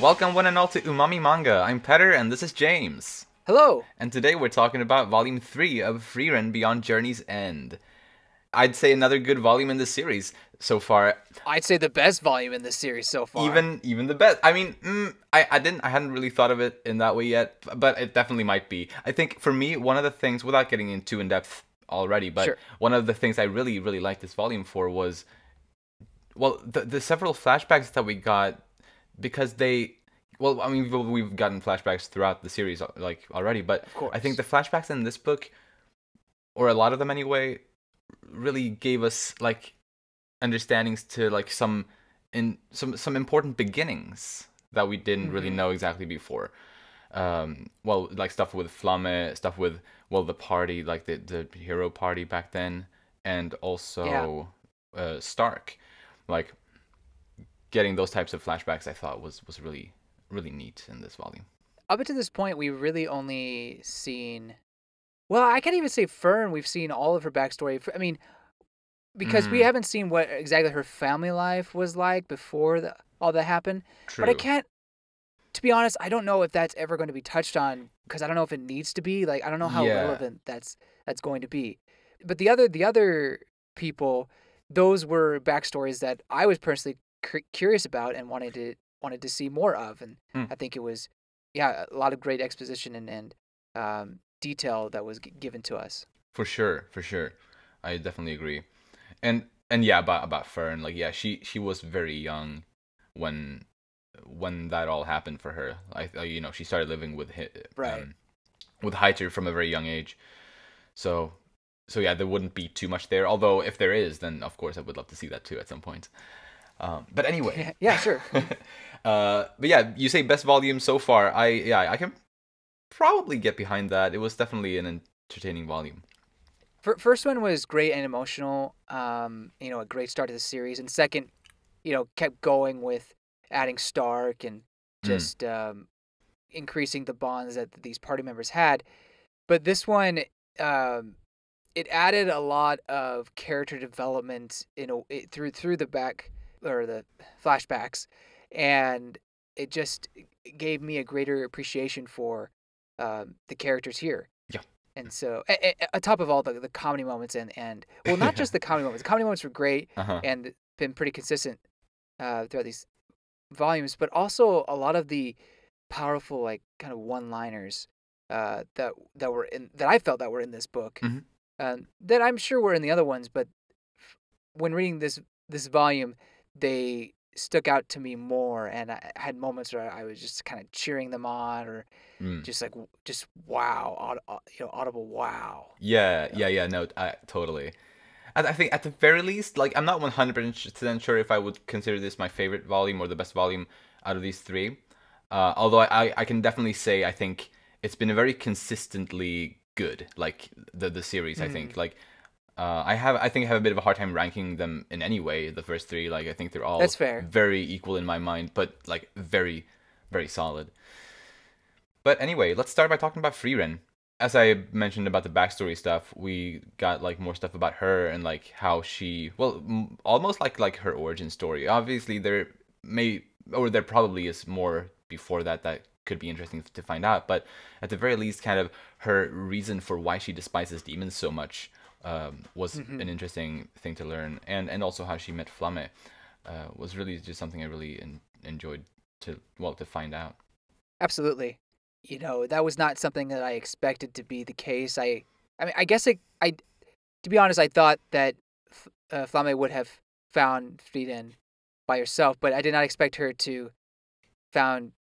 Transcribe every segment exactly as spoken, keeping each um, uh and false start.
Welcome one and all to Umami Manga. I'm Petter and this is James. Hello! And today we're talking about Volume three of Frieren Beyond Journey's End. I'd say another good volume in this series so far. I'd say the best volume in this series so far. Even even the best. I mean, mm, I, I didn't I hadn't really thought of it in that way yet, but it definitely might be. I think for me, one of the things, without getting in too in depth already, but sure. One of the things I really, really liked this volume for was, well, the, the several flashbacks that we got, because they, well, I mean, we've gotten flashbacks throughout the series, like, already, but I think the flashbacks in this book, or a lot of them anyway, really gave us, like, understandings to, like, some in some some important beginnings that we didn't mm-hmm. really know exactly before. Um, well, like, stuff with Flamme, stuff with, well, the party, like, the, the hero party back then, and also yeah. uh, Stark, like... Getting those types of flashbacks, I thought, was, was really, really neat in this volume. Up until this point, we've really only seen... Well, I can't even say Fern. We've seen all of her backstory. I mean, because mm. we haven't seen what exactly her family life was like before the, all that happened. True. But I can't... To be honest, I don't know if that's ever going to be touched on, because I don't know if it needs to be. Like, I don't know how yeah. relevant that's that's going to be. But the other the other people, those were backstories that I was personally... curious about and wanted to wanted to see more of, and mm. I think it was, yeah, a lot of great exposition and and um, detail that was g given to us. For sure, for sure, I definitely agree, and and yeah, about about Fern, like yeah, she she was very young when when that all happened for her. I you know she started living with um, right with Heiter from a very young age, so so yeah, there wouldn't be too much there. Although if there is, then of course I would love to see that too at some point. Um, but anyway, yeah, sure. uh, but yeah, you say best volume so far. I yeah, I can probably get behind that. It was definitely an entertaining volume. First one was great and emotional. Um, you know, a great start to the series. And second, you know, kept going with adding Stark and just mm. um, increasing the bonds that these party members had. But this one, um, it added a lot of character development in a, it, through through the back. or the flashbacks, and it just gave me a greater appreciation for um, the characters here. Yeah. And so, a, a, on top of all the, the comedy moments and, and well, not just the comedy moments. The comedy moments were great uh-huh. and been pretty consistent uh, throughout these volumes, but also a lot of the powerful, like, kind of one-liners uh, that that were in, that I felt that were in this book, mm-hmm. um, that I'm sure were in the other ones, but when reading this this volume, they stuck out to me more, and I had moments where I was just kind of cheering them on, or mm. just like, just wow, you know, audible wow. Yeah, yeah, yeah. No, I, totally. And I think at the very least, like, I'm not one hundred percent sure if I would consider this my favorite volume or the best volume out of these three. Uh, although I, I can definitely say I think it's been a very consistently good, like the the series. Mm. I think like. Uh, I have, I think I have a bit of a hard time ranking them in any way. The first three, like I think they're all That's fair. very equal in my mind, but like very, very solid. But anyway, let's start by talking about Frieren. As I mentioned about the backstory stuff, we got like more stuff about her and like how she, well, m almost like like her origin story. Obviously, there may or there probably is more before that that could be interesting to find out. But at the very least, kind of her reason for why she despises demons so much. Um, was mm-hmm. an interesting thing to learn, and and also how she met Flamme uh, was really just something I really in, enjoyed to well to find out. Absolutely, you know, that was not something that I expected to be the case. I I mean I guess I, I to be honest I thought that uh, Flamme would have found Frieren by herself, but I did not expect her to found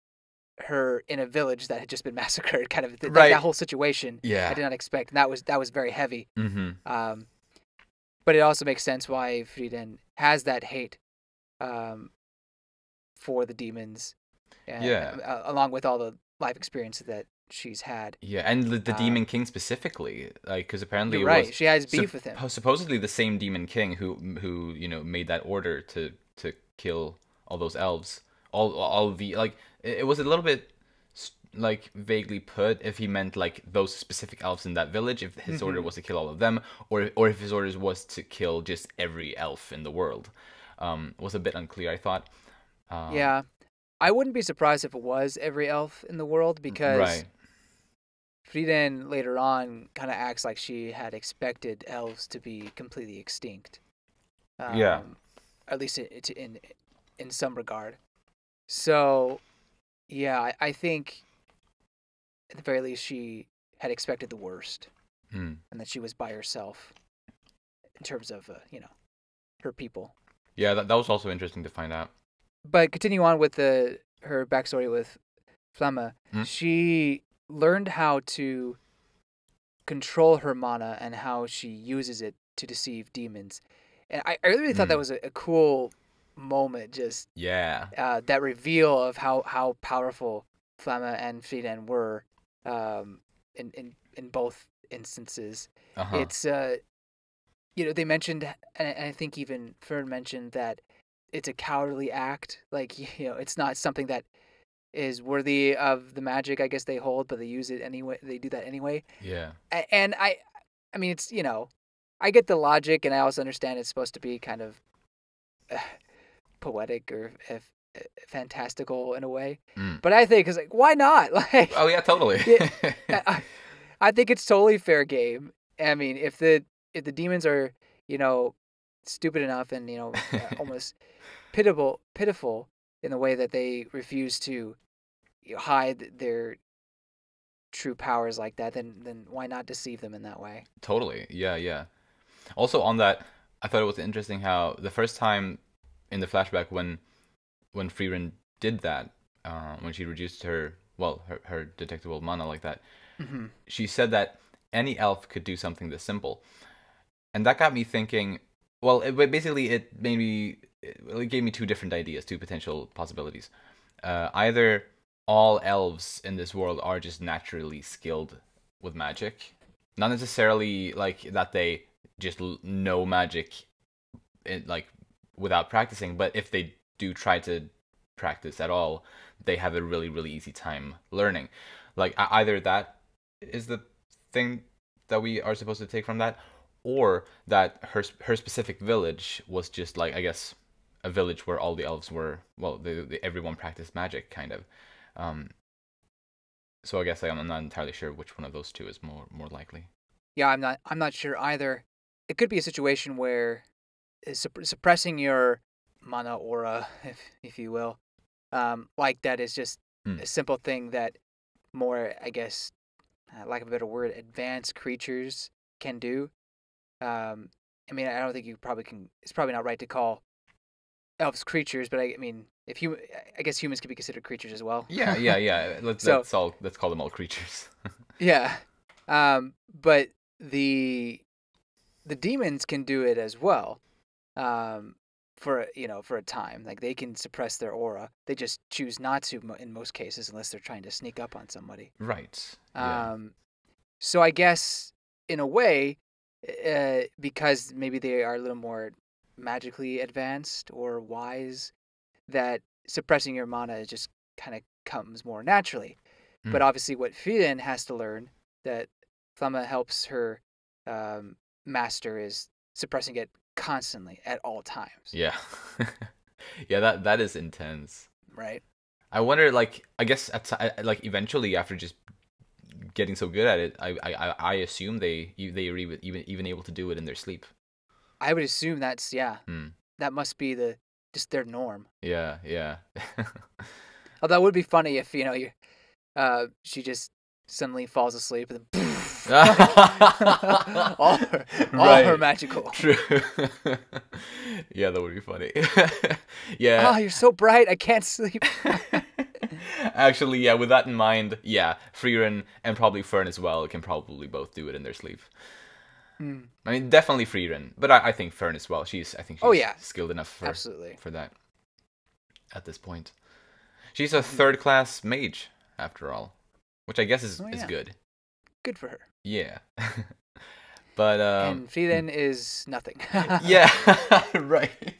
her in a village that had just been massacred, kind of th right. that whole situation. Yeah, I did not expect, and that was that was very heavy. Mm-hmm. Um, but it also makes sense why Frieren has that hate um, for the demons. And, yeah, uh, along with all the life experiences that she's had. Yeah, and the, the um, Demon King specifically, like because apparently you're it right, was, she has beef with him. Supposedly the same Demon King who who you know made that order to to kill all those elves. All, all the like, it was a little bit like vaguely put if he meant like those specific elves in that village. If his mm-hmm. order was to kill all of them, or or if his orders was to kill just every elf in the world, um, was a bit unclear. I thought. Um, yeah, I wouldn't be surprised if it was every elf in the world, because right. Frieren later on kind of acts like she had expected elves to be completely extinct. Um, yeah. At least it, in in some regard. So, yeah, I, I think at the very least she had expected the worst, mm. and that she was by herself in terms of, uh, you know, her people. Yeah, that, that was also interesting to find out. But continue on with the her backstory with Flamme. Mm-hmm. She learned how to control her mana and how she uses it to deceive demons. And I, I really thought mm. that was a, a cool moment, just yeah, uh, that reveal of how, how powerful Flamme and Frieren were um, in, in, in both instances. Uh-huh. It's, uh, you know, they mentioned, and I think even Fern mentioned that it's a cowardly act. Like, you know, it's not something that is worthy of the magic, I guess, they hold, but they use it anyway. They do that anyway. Yeah. And I, I mean, it's, you know, I get the logic, and I also understand it's supposed to be kind of uh, poetic or uh, fantastical in a way. Mm. But I think it's like, why not? Like, oh yeah, totally. it, I, I think it's totally fair game. I mean, if the if the demons are, you know, stupid enough and, you know, almost pitiable, pitiful in the way that they refuse to hide their true powers like that, then then why not deceive them in that way? Totally. Yeah, yeah. Also on that, I thought it was interesting how the first time in the flashback when when Frieren did that, uh, when she reduced her, well, her, her detectable mana like that, mm-hmm. she said that any elf could do something this simple. And that got me thinking, well, it, basically it made me, it gave me two different ideas, two potential possibilities. Uh, either all elves in this world are just naturally skilled with magic. Not necessarily like that they just know magic it, like without practicing, but if they do try to practice at all, they have a really, really easy time learning. Like either that is the thing that we are supposed to take from that, or that her her specific village was just like, I guess, a village where all the elves were, well, they, they, everyone practiced magic, kind of. Um, so I guess I'm not entirely sure which one of those two is more more likely. Yeah, I'm not. I'm not sure either. It could be a situation where suppressing your mana aura, if if you will, um, like that is just mm. a simple thing that more, I guess, uh, lack of a better word, advanced creatures can do. Um, I mean, I don't think you probably can. It's probably not right to call elves creatures, but I, I mean, if you, I guess humans could be considered creatures as well. Yeah, yeah, yeah. Let's so, let's all let's call them all creatures. yeah, um, but the the demons can do it as well, um, for you know for a time. Like they can suppress their aura. They just choose not to in most cases, unless they're trying to sneak up on somebody. Right. Yeah. Um, so I guess in a way. Uh, because maybe they are a little more magically advanced or wise, that suppressing your mana just kind of comes more naturally. Mm. But obviously what Frieren has to learn, that Flamme helps her um, master, is suppressing it constantly at all times. Yeah. yeah, that that is intense. Right. I wonder, like, I guess at t like eventually after just getting so good at it, I I I assume they they are even even able to do it in their sleep. I would assume that's yeah. Hmm. That must be the just their norm. Yeah, yeah. Although it would be funny if you know you, uh, she just suddenly falls asleep and then poof, like, all her all right. her magical. True. yeah, that would be funny. yeah. Oh, you're so bright. I can't sleep. Actually, yeah, with that in mind, yeah, Frieren and probably Fern as well can probably both do it in their sleep. Mm. I mean, definitely Frieren, but I, I think Fern as well. She's, I think she's oh, yeah. skilled enough for, Absolutely. for that at this point. She's a third-class mage, after all, which I guess is, oh, yeah. is good. Good for her. Yeah. but um, And Frieren is nothing. yeah, right.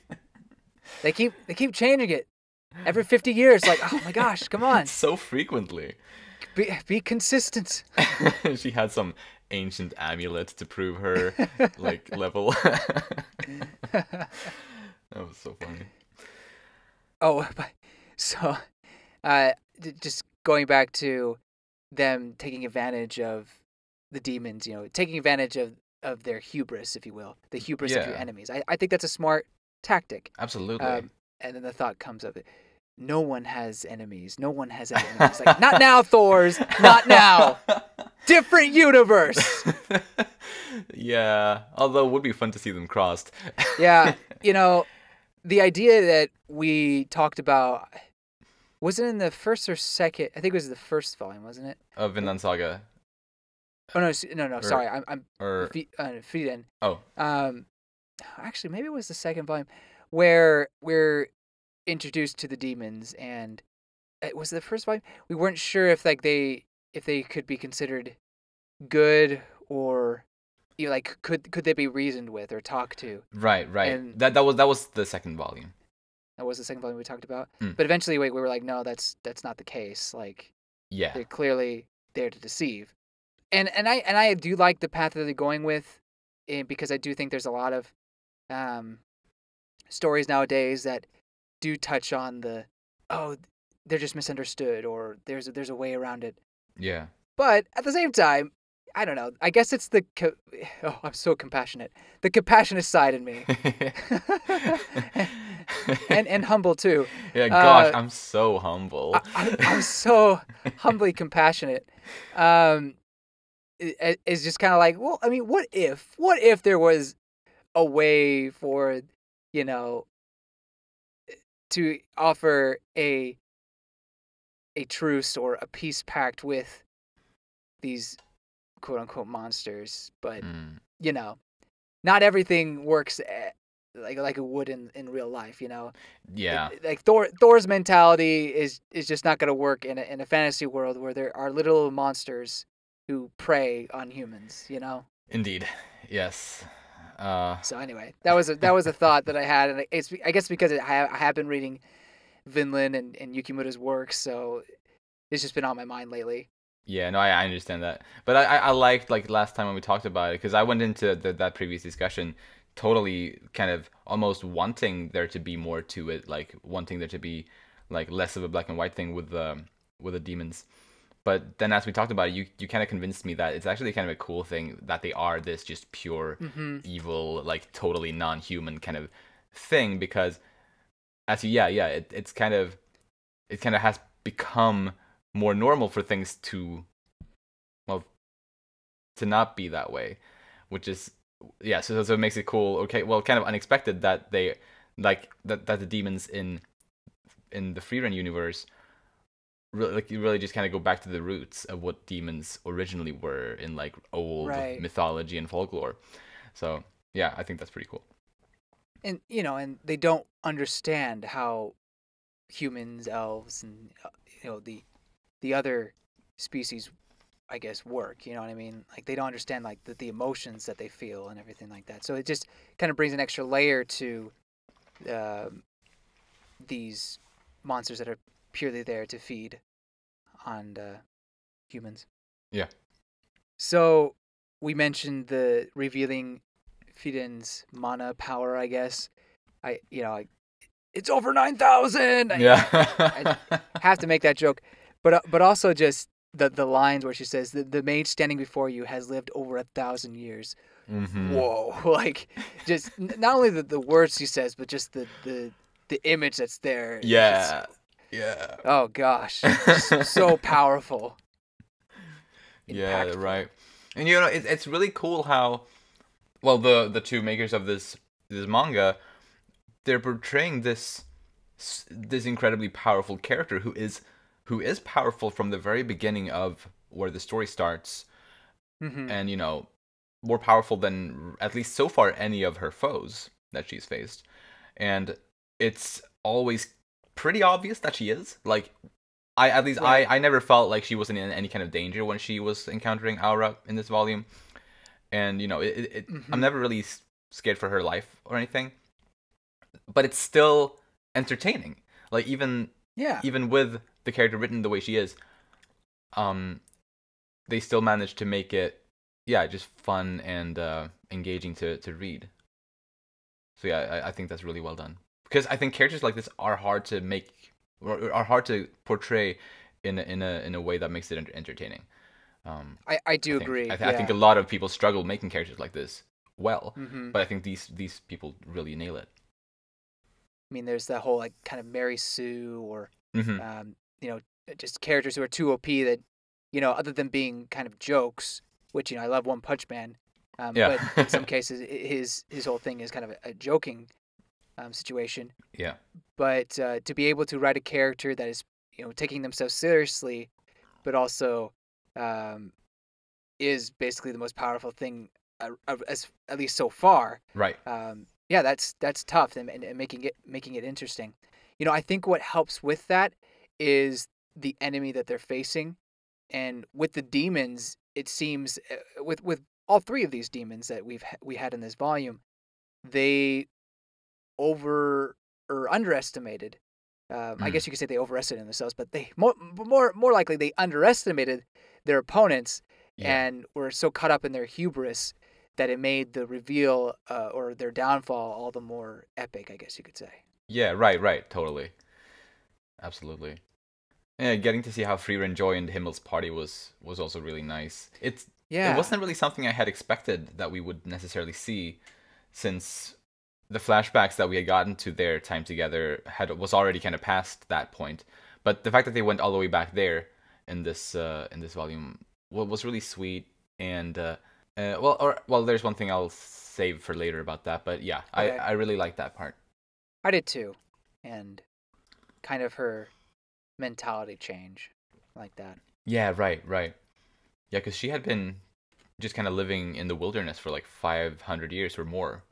They keep, they keep changing it. Every fifty years, like, oh my gosh, come on. So frequently. Be, be consistent. she had some ancient amulet to prove her, like, level. that was so funny. Oh, but, so uh, just going back to them taking advantage of the demons, you know, taking advantage of, of their hubris, if you will, the hubris yeah. of your enemies. I, I think that's a smart tactic. Absolutely. Um, and then the thought comes of it. No one has enemies. No one has enemies. Like, not now, Thors. Not now. Different universe. Yeah. Although it would be fun to see them crossed. Yeah. You know, the idea that we talked about, was it in the first or second? I think it was the first volume, wasn't it? Of Vinland Saga. Oh, no. No, no. Or, sorry. I'm, I'm or, uh, Frieden. Oh. Um, actually, maybe it was the second volume where we're introduced to the demons, and it was the first volume. We weren't sure if like they if they could be considered good, or you know, like could could they be reasoned with or talked to. Right, right. And that that was that was the second volume. That was the second volume we talked about. Mm. But eventually, we we were like, no, that's that's not the case. Like, yeah, they're clearly there to deceive. And and I and I do like the path that they're going with, because I do think there's a lot of um, stories nowadays that do touch on the, oh, they're just misunderstood, or there's a, there's a way around it. Yeah. But at the same time, I don't know. I guess it's the, co oh, I'm so compassionate. The compassionate side in me. and and humble too. Yeah, gosh, uh, I'm so humble. I, I, I'm so humbly compassionate. Um, it, it's just kind of like, well, I mean, what if, what if there was a way for, you know, to offer a a truce or a peace pact with these quote unquote monsters, but mm. you know, not everything works like like it would in, in real life, you know. Yeah. It, like Thor Thor's mentality is is just not going to work in a in a fantasy world where there are literal monsters who prey on humans, you know. Indeed. Yes. Uh, so anyway, that was a, that was a thought that I had, and it's I guess because it, I, I have been reading Vinland and, and Yukimura's work, so it's just been on my mind lately. Yeah, no, I, I understand that, but I, I liked like last time when we talked about it, because I went into the, that previous discussion totally kind of almost wanting there to be more to it, like wanting there to be like less of a black and white thing with the with the demons. But then, as we talked about it, you, you kind of convinced me that it's actually kind of a cool thing that they are this just pure, mm-hmm. evil, like totally non-human kind of thing. Because, as you, yeah, yeah, it, it's kind of, it kind of has become more normal for things to, well, to not be that way, which is, yeah. So so it makes it cool. Okay, well, kind of unexpected that they, like that that the demons in, in the Frieren universe. Really, like you really just kind of go back to the roots of what demons originally were in like old right. mythology and folklore. So yeah, I think that's pretty cool. And you know, and they don't understand how humans, elves, and you know the the other species, I guess, work. You know what I mean? Like they don't understand like the, the emotions that they feel and everything like that. So it just kind of brings an extra layer to uh, these monsters that are purely there to feed on uh, humans. Yeah. So we mentioned the revealing Frieden's mana power. I guess I, you know, I, it's over nine thousand. Yeah. I, I have to make that joke, but uh, but also just the the lines where she says the the mage standing before you has lived over a thousand years. Mm-hmm. Whoa! Like just not only the the words she says, but just the the the image that's there. Yeah. It's, yeah. Oh gosh, so powerful. Yeah, impactful. Right. And you know, it, it's really cool how, well, the the two makers of this this manga, they're portraying this this incredibly powerful character who is who is powerful from the very beginning of where the story starts, mm-hmm. and you know, more powerful than at least so far any of her foes that she's faced, and it's always pretty obvious that she is. Like, I at least right. I, I never felt like she wasn't in any kind of danger when she was encountering Aura in this volume. And, you know, it, it, mm-hmm. I'm never really scared for her life or anything. But it's still entertaining. Like, even yeah. even with the character written the way she is, um, they still managed to make it, yeah, just fun and uh, engaging to, to read. So, yeah, I, I think that's really well done. Because I think characters like this are hard to make or are hard to portray in a, in a in a way that makes it entertaining. Um, I I do I think, agree. I, th yeah. I think a lot of people struggle making characters like this well, mm-hmm. but I think these these people really nail it. I mean, there's that whole like kind of Mary Sue or mm-hmm. um, you know, just characters who are too O P that, you know, other than being kind of jokes, which, you know, I love One Punch Man. Um, yeah. But in some cases, his his whole thing is kind of a joking um, situation. Yeah. But uh, to be able to write a character that is, you know, taking themselves seriously, but also um, is basically the most powerful thing, uh, as at least so far. Right. Um, yeah, that's that's tough, and, and, and making it making it interesting. You know, I think what helps with that is the enemy that they're facing, and with the demons, it seems uh, with with all three of these demons that we've we had in this volume, they over or underestimated. Um, mm. I guess you could say they overestimated themselves, but they more more more likely they underestimated their opponents yeah. and were so caught up in their hubris that it made the reveal uh, or their downfall all the more epic. I guess you could say. Yeah. Right. Right. Totally. Absolutely. Yeah. Getting to see how Frieren joined Himmel's party was was also really nice. It's. Yeah. It wasn't really something I had expected that we would necessarily see, since the flashbacks that we had gotten to their time together had was already kind of past that point. But the fact that they went all the way back there in this uh, in this volume was really sweet. And uh, uh, well, or, well, there's one thing I'll save for later about that. But yeah, okay. I I really liked that part. I did too, and kind of her mentality change like that. Yeah. Right. Right. Yeah, because she had been just kind of living in the wilderness for like five hundred years or more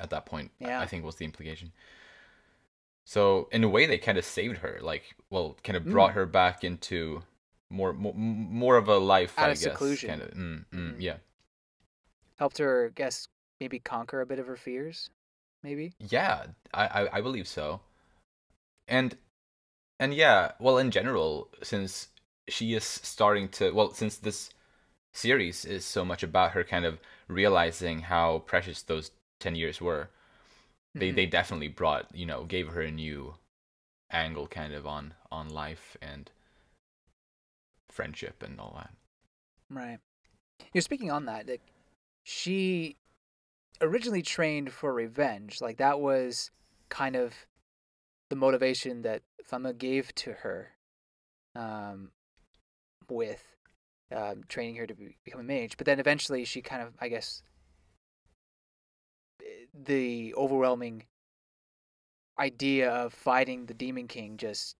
at that point, yeah. I think was the implication. So in a way, they kind of saved her, like, well, kind of brought mm. her back into more more, more of a life, Out I of guess. Seclusion. Kind of, mm, mm, yeah. Helped her, I guess, maybe conquer a bit of her fears, maybe? Yeah, I, I, I believe so. And, and yeah, well, in general, since... she is starting to, well, since this series is so much about her kind of realizing how precious those ten years were, mm-hmm. they, they definitely brought, you know, gave her a new angle kind of on, on life and friendship and all that. Right. You're speaking on that, like, she originally trained for revenge. Like, that was kind of the motivation that Flamme gave to her. Um, with um, training her to be, become a mage. But then eventually she kind of, I guess, the overwhelming idea of fighting the Demon King just,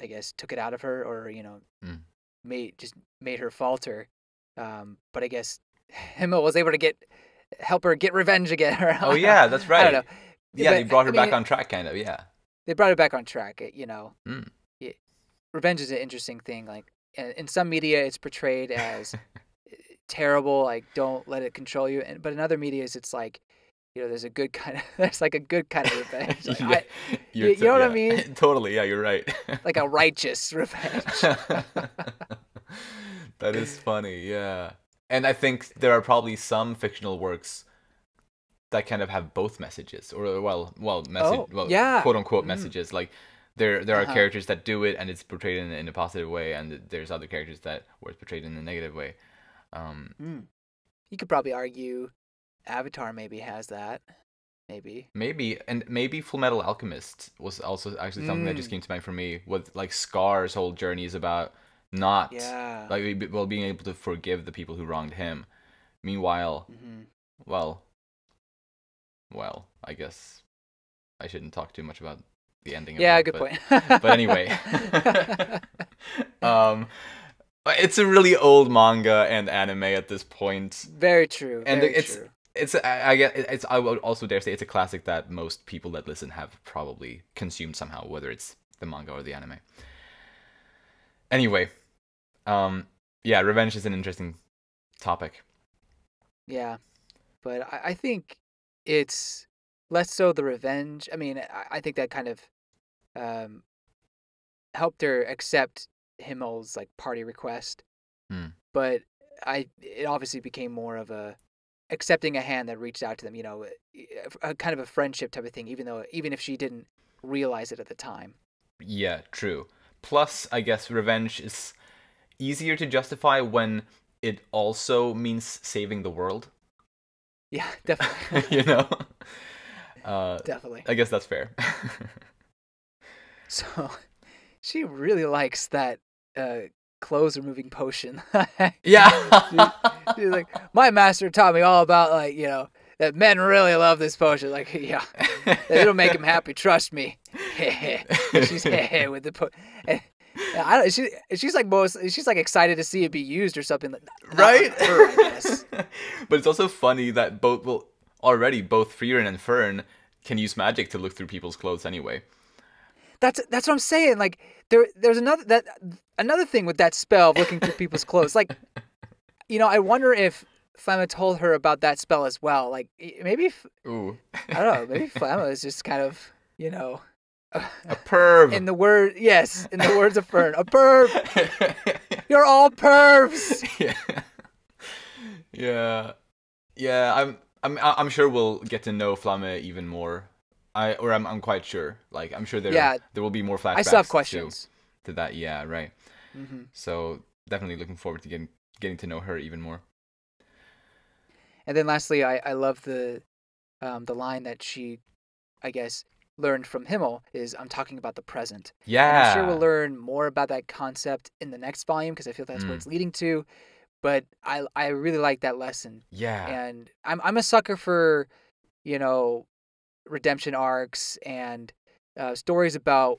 I guess, took it out of her, or, you know, mm. made just made her falter. Um, but I guess Himmel was able to get, help her get revenge again. Oh, yeah, that's right. I don't know. Yeah, but, they brought her I mean, back on track, kind of, yeah. They brought her back on track, you know. Mm. It, revenge is an interesting thing, like, in some media, it's portrayed as terrible, like, don't let it control you. And, but in other media, it's like, you know, there's a good kind of, there's like a good kind of revenge. Like, yeah, I, you, you know what yeah. I mean? Totally. Yeah, you're right. Like a righteous revenge. That is funny. Yeah. And I think there are probably some fictional works that kind of have both messages, or, well, well, message, oh, well yeah. quote unquote mm. messages. Like, There, there are uh-huh. characters that do it, and it's portrayed in, in a positive way, and there's other characters that were portrayed in a negative way. Um, mm. You could probably argue Avatar maybe has that, maybe. Maybe, and maybe Full Metal Alchemist was also actually something mm. that just came to mind for me, with, like, Scar's whole journey is about not, yeah. like, well, being able to forgive the people who wronged him. Meanwhile, mm-hmm. well, well, I guess I shouldn't talk too much about the ending of yeah, it, good but, point. But anyway, um, it's a really old manga and anime at this point. Very true. And very it's true. it's I, I it's I would also dare say it's a classic that most people that listen have probably consumed somehow, whether it's the manga or the anime. Anyway, um, yeah, revenge is an interesting topic. Yeah, but I, I think it's less so the revenge. I mean, I, I think that kind of. Um, helped her accept Himmel's like party request, mm. but I it obviously became more of a accepting a hand that reached out to them. You know, a, a kind of a friendship type of thing. Even though even if she didn't realize it at the time, Yeah, true. Plus, I guess revenge is easier to justify when it also means saving the world. Yeah, definitely. You know? Uh, definitely. I guess that's fair. So, she really likes that uh, clothes-removing potion. Yeah. she, she's like, my master taught me all about, like, you know, that men really love this potion. Like, yeah, it'll make them happy. Trust me. She's with the po and I don't, she she's like most she's like excited to see it be used or something, like, right? Her, I guess. But it's also funny that both well already both Frieren and Fern can use magic to look through people's clothes anyway. That's that's what I'm saying. Like there there's another that another thing with that spell of looking through people's clothes. Like, you know, I wonder if Flamme told her about that spell as well. Like maybe Ooh. I don't know. Maybe Flamme is just kind of, you know, a perv. In the word, yes, in the words of Fern, a perv. You're all pervs. Yeah, yeah, yeah. I'm, I'm, I'm sure we'll get to know Flamme even more. I, or I'm, I'm quite sure. Like, I'm sure there, yeah. there will be more flashbacks. I still have questions to, to that. Yeah, right. Mm-hmm. So definitely looking forward to getting getting to know her even more. And then lastly, I, I love the, um, the line that she, I guess, learned from Himmel is I'm talking about the present. Yeah. And I'm sure we'll learn more about that concept in the next volume because I feel that's mm. what it's leading to. But I I really like that lesson. Yeah. And I'm I'm a sucker for, you know, redemption arcs and uh, stories about,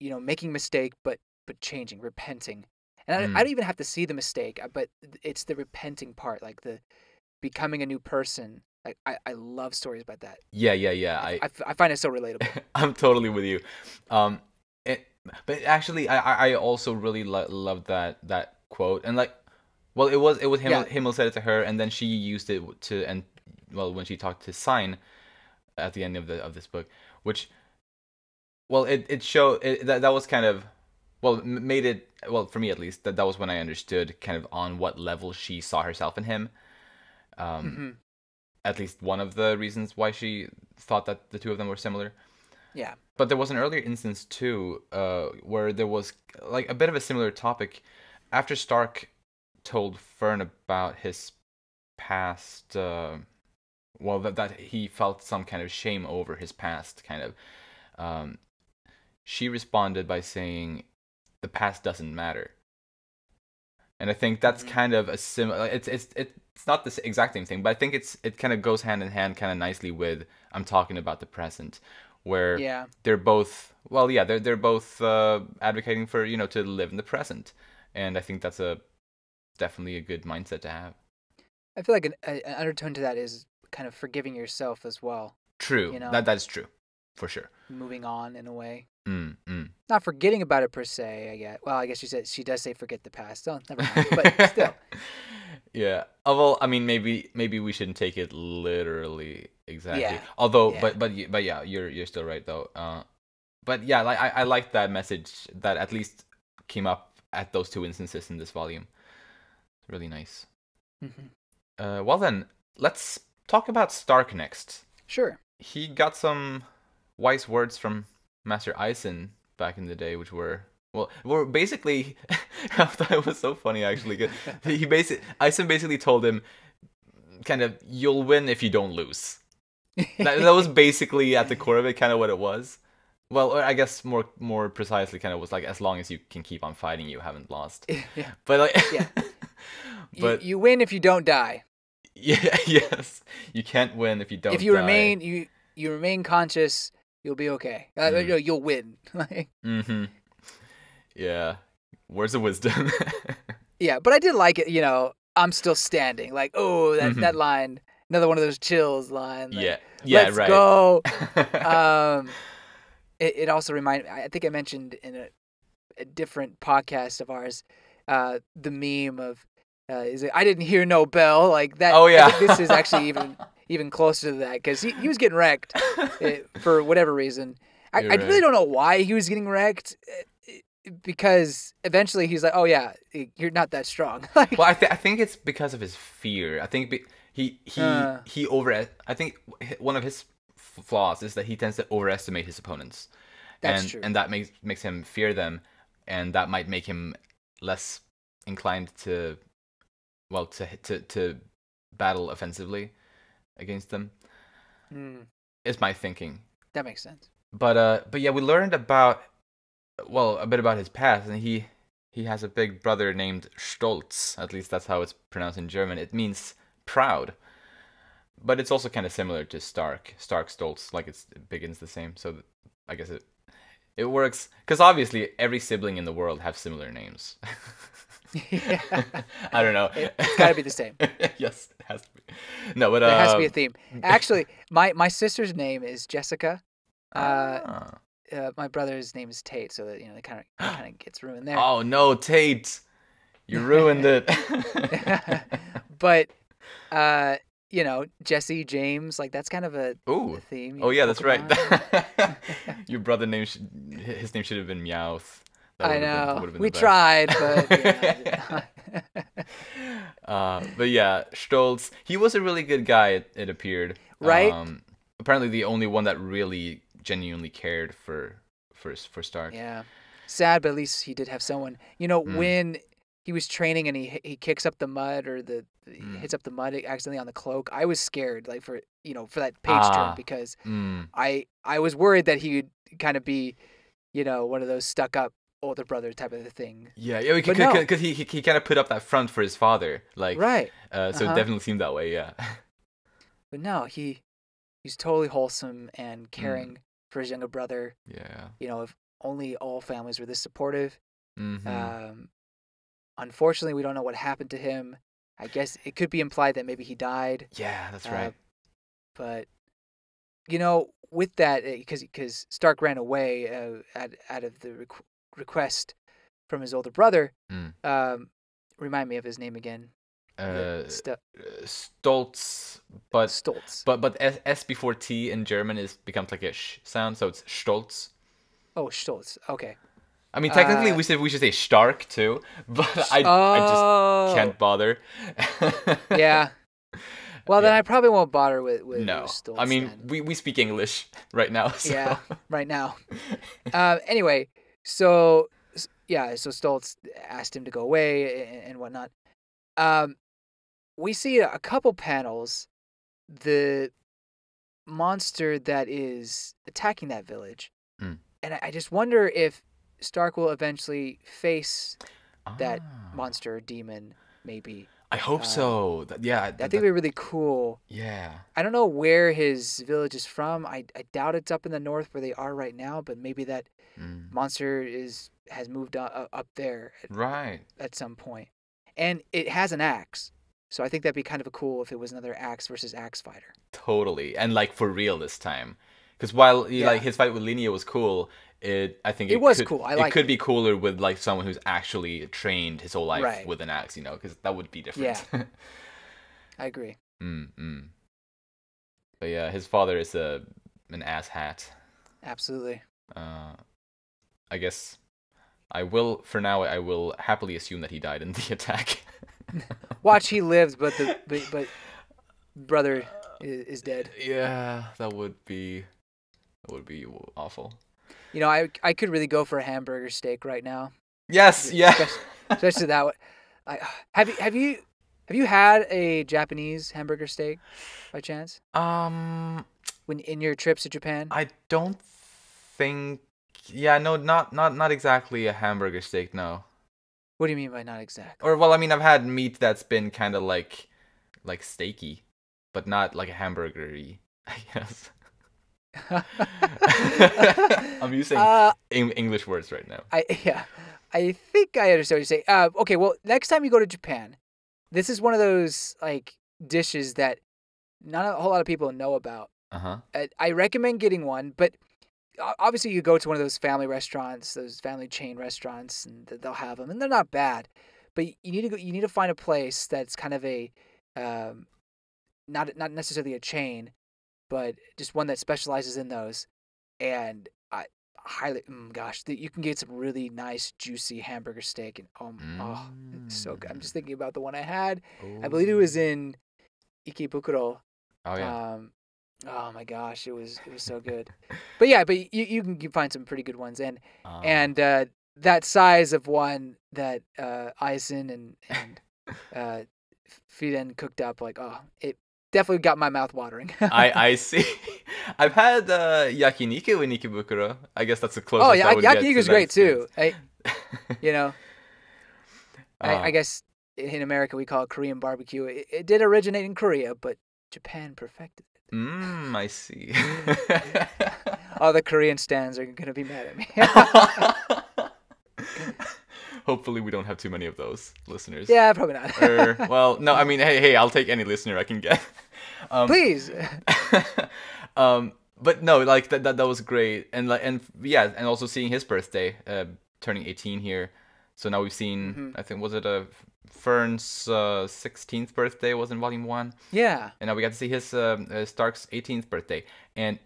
you know, making mistake but but changing, repenting. And mm. I, I don't even have to see the mistake, but it's the repenting part, like the becoming a new person. I, I love stories about that. Yeah, yeah, yeah. I, I, I find it so relatable. I'm totally with you. Um, it, but actually, I I also really lo love that that quote. And like, well, it was it was Himmel, yeah. Himmel said it to her, and then she used it to and well when she talked to Sein at the end of the of this book, which well it it showed it, that that was kind of well made it well for me at least that that was when I understood kind of on what level she saw herself in him. Um, mm-hmm. At least one of the reasons why she thought that the two of them were similar. Yeah. But there was an earlier instance, too, uh, where there was like a bit of a similar topic. After Stark told Fern about his past, uh, well, that, that he felt some kind of shame over his past, kind of, um, she responded by saying, the past doesn't matter. And I think that's mm-hmm. kind of a similar, it's, it's, it's, It's not the exact same thing, but I think it's it kind of goes hand in hand kind of nicely with I'm talking about the present, where yeah. they're both, well, yeah, they're, they're both uh, advocating for, you know, to live in the present. And I think that's a definitely a good mindset to have. I feel like an, an undertone to that is kind of forgiving yourself as well. True. You know? That That's true, for sure. Moving on in a way. Mm, mm. Not forgetting about it per se, I guess. Well, I guess she, said, she does say forget the past. Oh, never mind, but still. Yeah. Although, I mean, maybe maybe we shouldn't take it literally exactly. Yeah. Although, yeah. but but but yeah, you're you're still right though. Uh, but yeah, like I I like that message that at least came up at those two instances in this volume. It's really nice. Mm-hmm. Uh, well then, let's talk about Stark next. Sure. He got some wise words from Master Eisen back in the day, which were. Well, well, basically, I thought it was so funny, actually. He basically, Eisen basically told him, kind of, you'll win if you don't lose. That, that was basically, at the core of it, kind of what it was. Well, or I guess more more precisely, kind of was like, as long as you can keep on fighting, you haven't lost. Yeah. But, like, yeah. but you, you win if you don't die. Yeah, yes. You can't win if you don't die. If you die. remain, you, you remain conscious, you'll be okay. Mm. Uh, you know, you'll win. Mm-hmm. Yeah, words of wisdom. Yeah, but I did like it, you know, I'm still standing. Like, oh, that, mm-hmm. that line, another one of those chills line. Like, yeah, yeah, let's right. go. um, it, it also reminded me, I think I mentioned in a, a different podcast of ours, uh, the meme of, uh, is it, I didn't hear no bell. Like that. Oh, yeah. I think this is actually even even closer to that because he, he was getting wrecked it, for whatever reason. I, right. I really don't know why he was getting wrecked. Because eventually he's like, "Oh yeah, you're not that strong." Like, well, I, th I think it's because of his fear. I think be he he uh, he over. I think one of his flaws is that he tends to overestimate his opponents, That's and, true. And that makes makes him fear them, and that might make him less inclined to, well, to to to battle offensively against them. Mm. Is my thinking. That makes sense. But uh, but yeah, we learned about, well, a bit about his past, and he he has a big brother named Stoltz. At least that's how it's pronounced in German. It means proud. But it's also kind of similar to Stark. Stark Stoltz, like it's, it begins the same. So I guess it it works. Because obviously every sibling in the world have similar names. Yeah. I don't know. It's got to be the same. Yes, it has to be. No, but, there um... has to be a theme. Actually, my, my sister's name is Jessica. Ah. Uh, uh, my brother's name is Tate. So that, you know, it kind of kind of gets ruined there. Oh, no, Tate. You ruined it. But... Uh, you know, Jesse, James, like that's kind of a, a theme. Oh yeah, that's right. Your brother name, sh his name should have been Meowth. That I know. Been, been we tried, but yeah. uh, but yeah, Stoltz, he was a really good guy. It, it appeared, right? Um, apparently, the only one that really genuinely cared for for for Stark. Yeah, sad, but at least he did have someone. You know, mm. when he was training and he he kicks up the mud or the. Mm. hits up the mud accidentally on the cloak. I was scared, like for you know, for that page ah, turn because mm. I I was worried that he'd kind of be, you know, one of those stuck up older brother type of thing. Yeah, yeah, because no. he, he he kind of put up that front for his father, like right. Uh, so uh -huh. It definitely seemed that way, yeah. But no, he he's totally wholesome and caring mm. for his younger brother. Yeah, you know, if only all families were this supportive. Mm -hmm. Um, unfortunately, we don't know what happened to him. I guess it could be implied that maybe he died. Yeah, that's right. Uh, but, you know, with that, because because Stark ran away uh, at, out of the requ request from his older brother. Mm. Um, remind me of his name again. Uh, St Stoltz, but Stoltz. But but S, S before T in German is becomes like a sh sound, so it's Stoltz. Oh, Stoltz. Okay. I mean, technically, uh, we said we should say Stark too, but I, oh. I just can't bother. Yeah. Well, then yeah. I probably won't bother with with no. Stoltz, I mean, then. we we speak English right now. So. Yeah, right now. uh, anyway, so yeah, so Stoltz asked him to go away and, and whatnot. Um, we see a couple panels. The monster that is attacking that village, mm. and I, I just wonder if Stark will eventually face ah. that monster or demon, maybe. I hope uh, so. That, yeah. That, I think that, it'd be really cool. Yeah. I don't know where his village is from. I, I doubt it's up in the north where they are right now, but maybe that mm. monster is has moved on, uh, up there at, right. at some point. And it has an axe. So I think that'd be kind of cool if it was another axe versus axe fighter. Totally. And like for real this time. Because while he, yeah. like his fight with Linia was cool, It, I think it, it was could, cool. I like it. Could be cooler with like someone who's actually trained his whole life right. with an axe, you know, because that would be different. Yeah, I agree. Mm mm. But yeah, his father is a an asshat. Absolutely. Uh, I guess I will for now. I will happily assume that he died in the attack. Watch, he lives, but the but, but brother is, is dead. Yeah, that would be that would be awful. You know, I I could really go for a hamburger steak right now. Yes, yeah. Especially, especially that one. I, have you have you have you had a Japanese hamburger steak by chance? Um, when in your trips to Japan? I don't think. Yeah, no, not not not exactly a hamburger steak. No. What do you mean by not exactly? Or well, I mean, I've had meat that's been kind of like like steaky, but not like a hamburger-y, I guess. I'm using uh, English words right now. I yeah, I think I understand what you're saying. Uh, okay, well, next time you go to Japan, this is one of those like dishes that not a whole lot of people know about. Uh-huh. I, I recommend getting one, but obviously you go to one of those family restaurants, those family chain restaurants, and they'll have them, and they're not bad. But you need to go, you need to find a place that's kind of a um, not not necessarily a chain, but just one that specializes in those. And I highly, mm, gosh, the, you can get some really nice, juicy hamburger steak. And um, mm. oh, it's so good. I'm just thinking about the one I had. Ooh. I believe it was in Ikebukuro. Oh, yeah. Um, Oh my gosh, it was it was so good. But yeah, but you you can find some pretty good ones, and um. and uh, that size of one that uh, Eisen and and uh, Fiden cooked up, like, oh, it definitely got my mouth watering. I I see. I've had uh, yakiniku in Ikebukuro. I guess that's the closest. Oh yeah, yakiniku is great too. I, you know, um. I, I guess in America we call it Korean barbecue. It, it did originate in Korea, but Japan perfected it. Mmm, I see. All the Korean stands are gonna be mad at me. Hopefully, we don't have too many of those listeners. Yeah, probably not. or, well, no, I mean, hey, hey, I'll take any listener I can get. Um, Please. um, but no, like that, that, that was great, and like, and yeah, and also seeing his birthday, uh, turning eighteen here. So now we've seen, mm-hmm. I think, was it a Fern's uh, sixteenth birthday was in volume one. Yeah. And now we got to see his um, uh, Stark's eighteenth birthday, and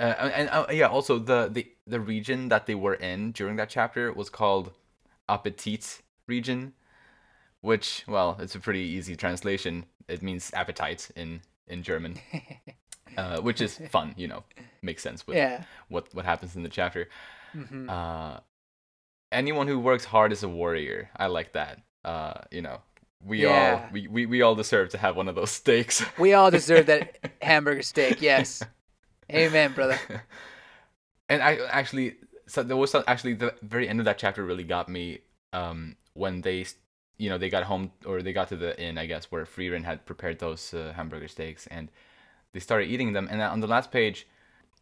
uh, and uh, yeah, also the, the the region that they were in during that chapter was called Appetit region, which, well, it's a pretty easy translation. It means appetite in in German, uh, which is fun. You know, makes sense with yeah. what what happens in the chapter. Mm-hmm. Uh, anyone who works hard is a warrior. I like that. Uh, you know, we yeah. all we, we, we all deserve to have one of those steaks. We all deserve that hamburger steak. Yes, amen, brother. And I actually, so there was actually the very end of that chapter really got me um, when they, you know, they got home or they got to the inn, I guess, where Frieren had prepared those uh, hamburger steaks, and they started eating them. And on the last page,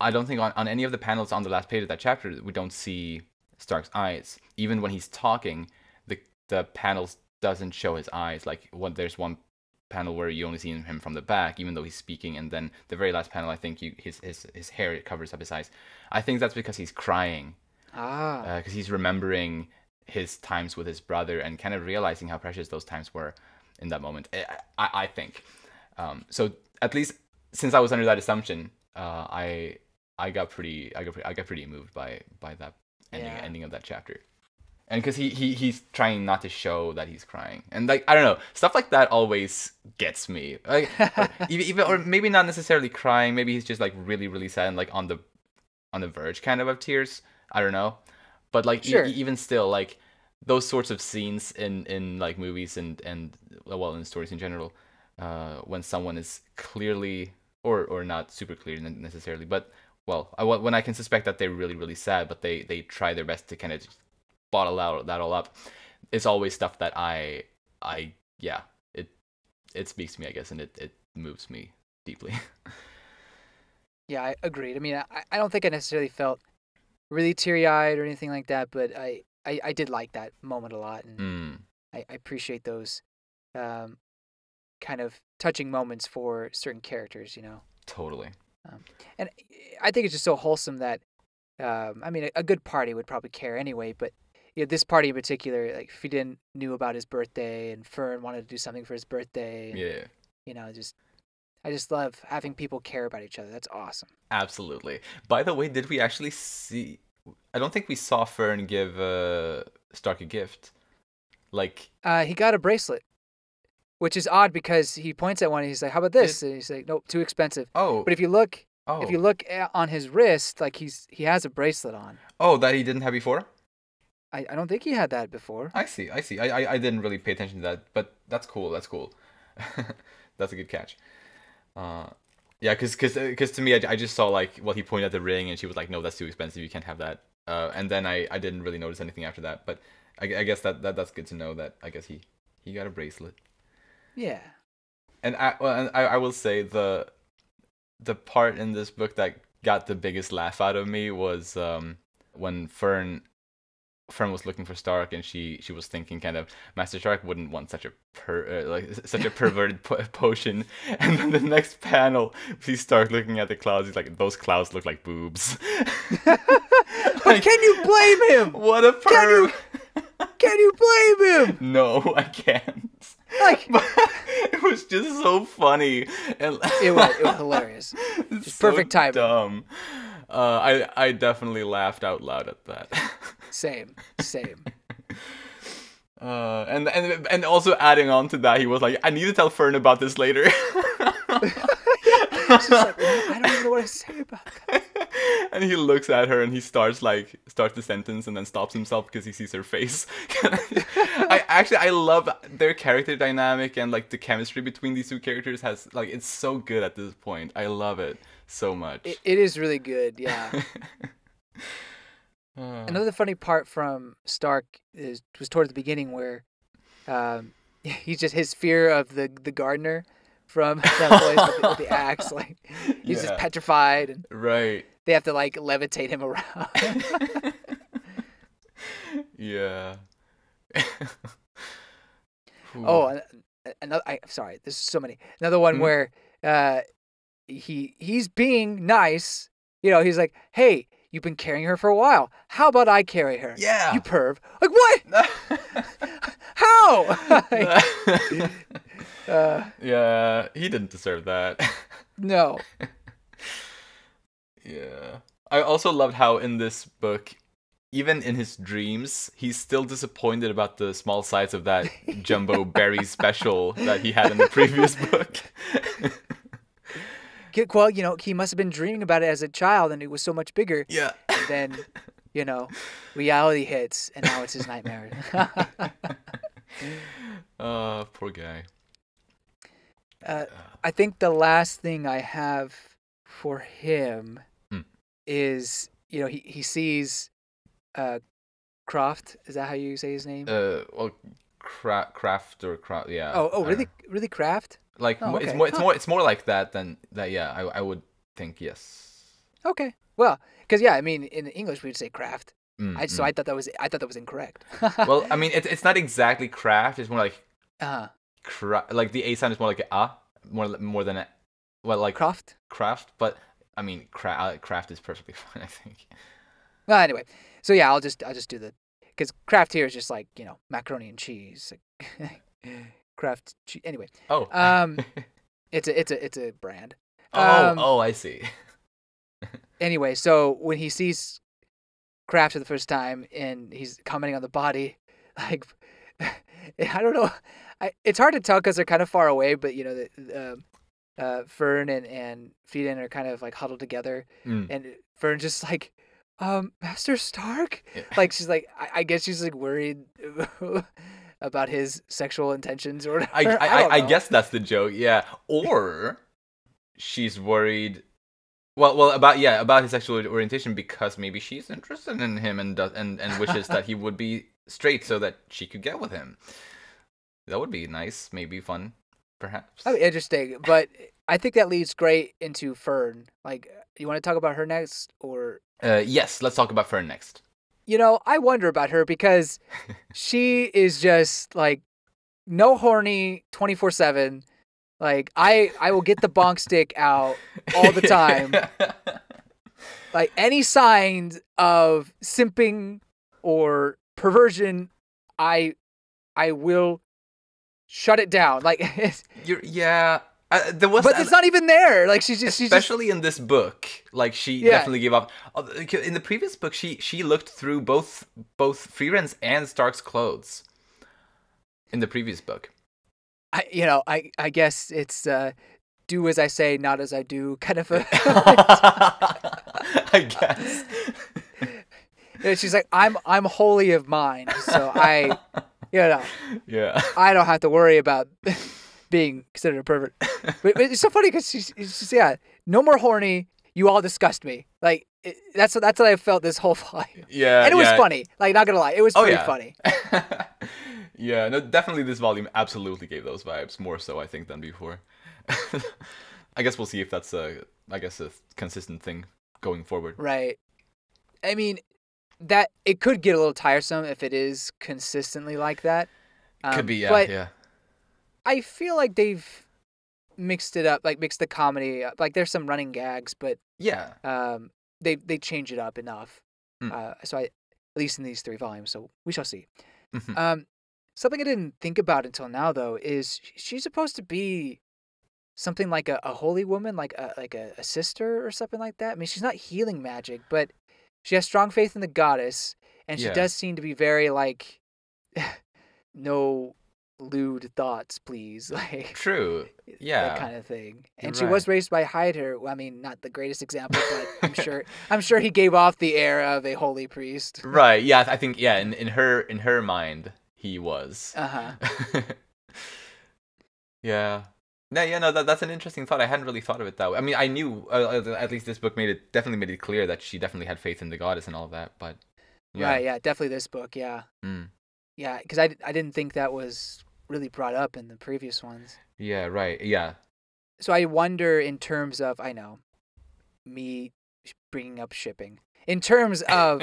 I don't think on on any of the panels on the last page of that chapter we don't see Stark's eyes. Even when he's talking, the the panels doesn't show his eyes. Like, when there's one panel where you only see him from the back, even though he's speaking, and then the very last panel, I think you, his his his hair covers up his eyes. I think that's because he's crying. Ah. Uh, because he's remembering his times with his brother and kind of realizing how precious those times were in that moment. I I, I think. Um, so at least since I was under that assumption, uh, I I got pretty I got pretty, I got pretty moved by by that. Ending, yeah. ending of that chapter, and because he, he he's trying not to show that he's crying, and like, I don't know, stuff like that always gets me, like, or even, even or maybe not necessarily crying, maybe he's just like really really sad and like on the on the verge kind of of tears, I don't know, but like sure. e even still, like those sorts of scenes in in like movies and and well, in stories in general, uh, when someone is clearly or or not super clear necessarily, but well, I, when I can suspect that they're really, really sad, but they, they try their best to kind of bottle out that all up. It's always stuff that I, I yeah, it it speaks to me, I guess, and it, it moves me deeply. Yeah, I agreed. I mean, I, I don't think I necessarily felt really teary-eyed or anything like that, but I, I, I did like that moment a lot, and mm. I, I appreciate those um, kind of touching moments for certain characters, you know? Totally. Um, and I think it's just so wholesome that, um, I mean, a, a good party would probably care anyway, but you know, this party in particular, like Fiden knew about his birthday and Fern wanted to do something for his birthday. And, yeah. You know, just, I just love having people care about each other. That's awesome. Absolutely. By the way, did we actually see, I don't think we saw Fern give uh, Stark a gift. Like, uh, he got a bracelet. Which is odd because he points at one and he's like, "How about this?" And he's like, "Nope, too expensive." Oh, but if you look, oh. if you look on his wrist, like he's he has a bracelet on. Oh, that he didn't have before. I, I don't think he had that before. I see, I see. I, I I didn't really pay attention to that, but that's cool. That's cool. That's a good catch. Uh, yeah, cause cause, cause to me, I, I just saw like, well, he pointed at the ring and she was like, "No, that's too expensive. You can't have that." Uh, and then I I didn't really notice anything after that, but I, I guess that, that that's good to know that I guess he he got a bracelet. Yeah, and I well, I I will say the the part in this book that got the biggest laugh out of me was um, when Fern Fern was looking for Stark, and she she was thinking kind of Master Stark wouldn't want such a per uh, like such a perverted po potion, and then the next panel we start looking at the clouds. He's like, those clouds look like boobs. Like, can you blame him? What a perv! Can you, can you blame him? No, I can't. Like, it was just so funny, and it was it was hilarious. Just so perfect timing. Dumb. Uh, I I definitely laughed out loud at that. Same, same. Uh, and and and also adding on to that, he was like, "I need to tell Fern about this later." She's like, I don't even know what to say about that. And he looks at her and he starts like starts the sentence and then stops himself because he sees her face. I actually I love their character dynamic, and like the chemistry between these two characters has like it's so good at this point. I love it so much. It, it is really good, yeah. uh. Another funny part from Stark is was toward the beginning where um, he's just his fear of the the gardener from that place with, the, with the axe, like he's yeah. just petrified. And right. They have to like levitate him around. Yeah. Oh, another. I, sorry, there's so many. Another one mm. where uh, he he's being nice. You know, he's like, "Hey, you've been carrying her for a while. How about I carry her? Yeah, you perv. Like what? How? like, uh, yeah, he didn't deserve that. No. Yeah, I also loved how in this book, even in his dreams, he's still disappointed about the small size of that jumbo berry special that he had in the previous book. Well, you know, he must have been dreaming about it as a child, and it was so much bigger. Yeah. And then, you know, reality hits, and now it's his nightmare. uh, poor guy. Uh, I think the last thing I have for him mm. is, you know, he, he sees... Uh, Kraft, is that how you say his name? Uh, well, cra Kraft or Kraft, yeah. Oh, oh, really, really Kraft? Like oh, okay. it's more, it's huh. more, it's more like that than that. Yeah, I, I would think yes. Okay, well, because yeah, I mean, in English we'd say Kraft. Mm, I, so mm. I thought that was, I thought that was incorrect. Well, I mean, it's it's not exactly Kraft. It's more like, uh -huh. like the A sound is more like a ah, more more than a, well, like Kraft, Kraft. But I mean, cra Kraft is perfectly fine, I think. Well, anyway, so yeah, I'll just I'll just do the because Kraft here is just like you know macaroni and cheese, Kraft che anyway. Oh, um, it's a it's a it's a brand. Oh, um, oh, I see. Anyway, so when he sees Kraft for the first time and he's commenting on the body, like I don't know, I, it's hard to tell because they're kind of far away, but you know the. the uh, Fern and and Frieren are kind of like huddled together, mm. and Fern just like. Um, Master Stark? Yeah. Like, she's like, I, I guess she's like worried about his sexual intentions or whatever. I, I, I, I, I guess that's the joke, yeah. Or she's worried, well, well, about, yeah, about his sexual orientation because maybe she's interested in him and, does, and, and wishes that he would be straight so that she could get with him. That would be nice, maybe fun, perhaps. That'd be interesting, but I think that leads great into Fern. Like, you want to talk about her next or... Uh, yes, let's talk about Fern next. You know, I wonder about her because she is just like no horny twenty-four seven. Like I, I will get the bonk stick out all the time. Like any signs of simping or perversion, I, I will shut it down. Like it's, You're, yeah. Uh, there was, but it's not even there. Like she's just, especially she's just... in this book, like she yeah. definitely gave up. In the previous book, she she looked through both both Frieren's and Stark's clothes. In the previous book, I you know I I guess it's uh, do as I say, not as I do, kind of a. I guess. And she's like, I'm I'm holy of mine, so I, you know, yeah, I don't have to worry about. Being considered a pervert, but it's so funny because she's, she's just, yeah, no more horny. You all disgust me. Like it, that's that's what I felt this whole volume. Yeah, and it yeah. was funny. Like not gonna lie, it was oh, pretty yeah. funny. Yeah, no, definitely this volume absolutely gave those vibes more so I think than before. I guess we'll see if that's a I guess a consistent thing going forward. Right. I mean, that it could get a little tiresome if it is consistently like that. Um, could be. Yeah. But, yeah. I feel like they've mixed it up, like mixed the comedy up. Like there's some running gags, but yeah, um, they they change it up enough. Mm. Uh, so I, at least in these three volumes, so we shall see. Mm-hmm. um, something I didn't think about until now, though, is she's supposed to be something like a, a holy woman, like a like a, a sister or something like that. I mean, she's not healing magic, but she has strong faith in the goddess, and she yeah. does seem to be very like no. lewd thoughts, please. Like, true. Yeah. That kind of thing. And You're she right. was raised by Heiter. Well, I mean, not the greatest example, but I'm sure I'm sure he gave off the air of a holy priest. Right. Yeah, I think yeah, in, in her in her mind he was. Uh-huh. Yeah. No, yeah, no, that, that's an interesting thought. I hadn't really thought of it that way. I mean, I knew uh, at least this book made it definitely made it clear that she definitely had faith in the goddess and all of that, but yeah. Right, yeah, definitely this book, yeah. Mm. Yeah, because I, I didn't think that was really brought up in the previous ones. Yeah, right, yeah. So I wonder in terms of, I know, me bringing up shipping. In terms of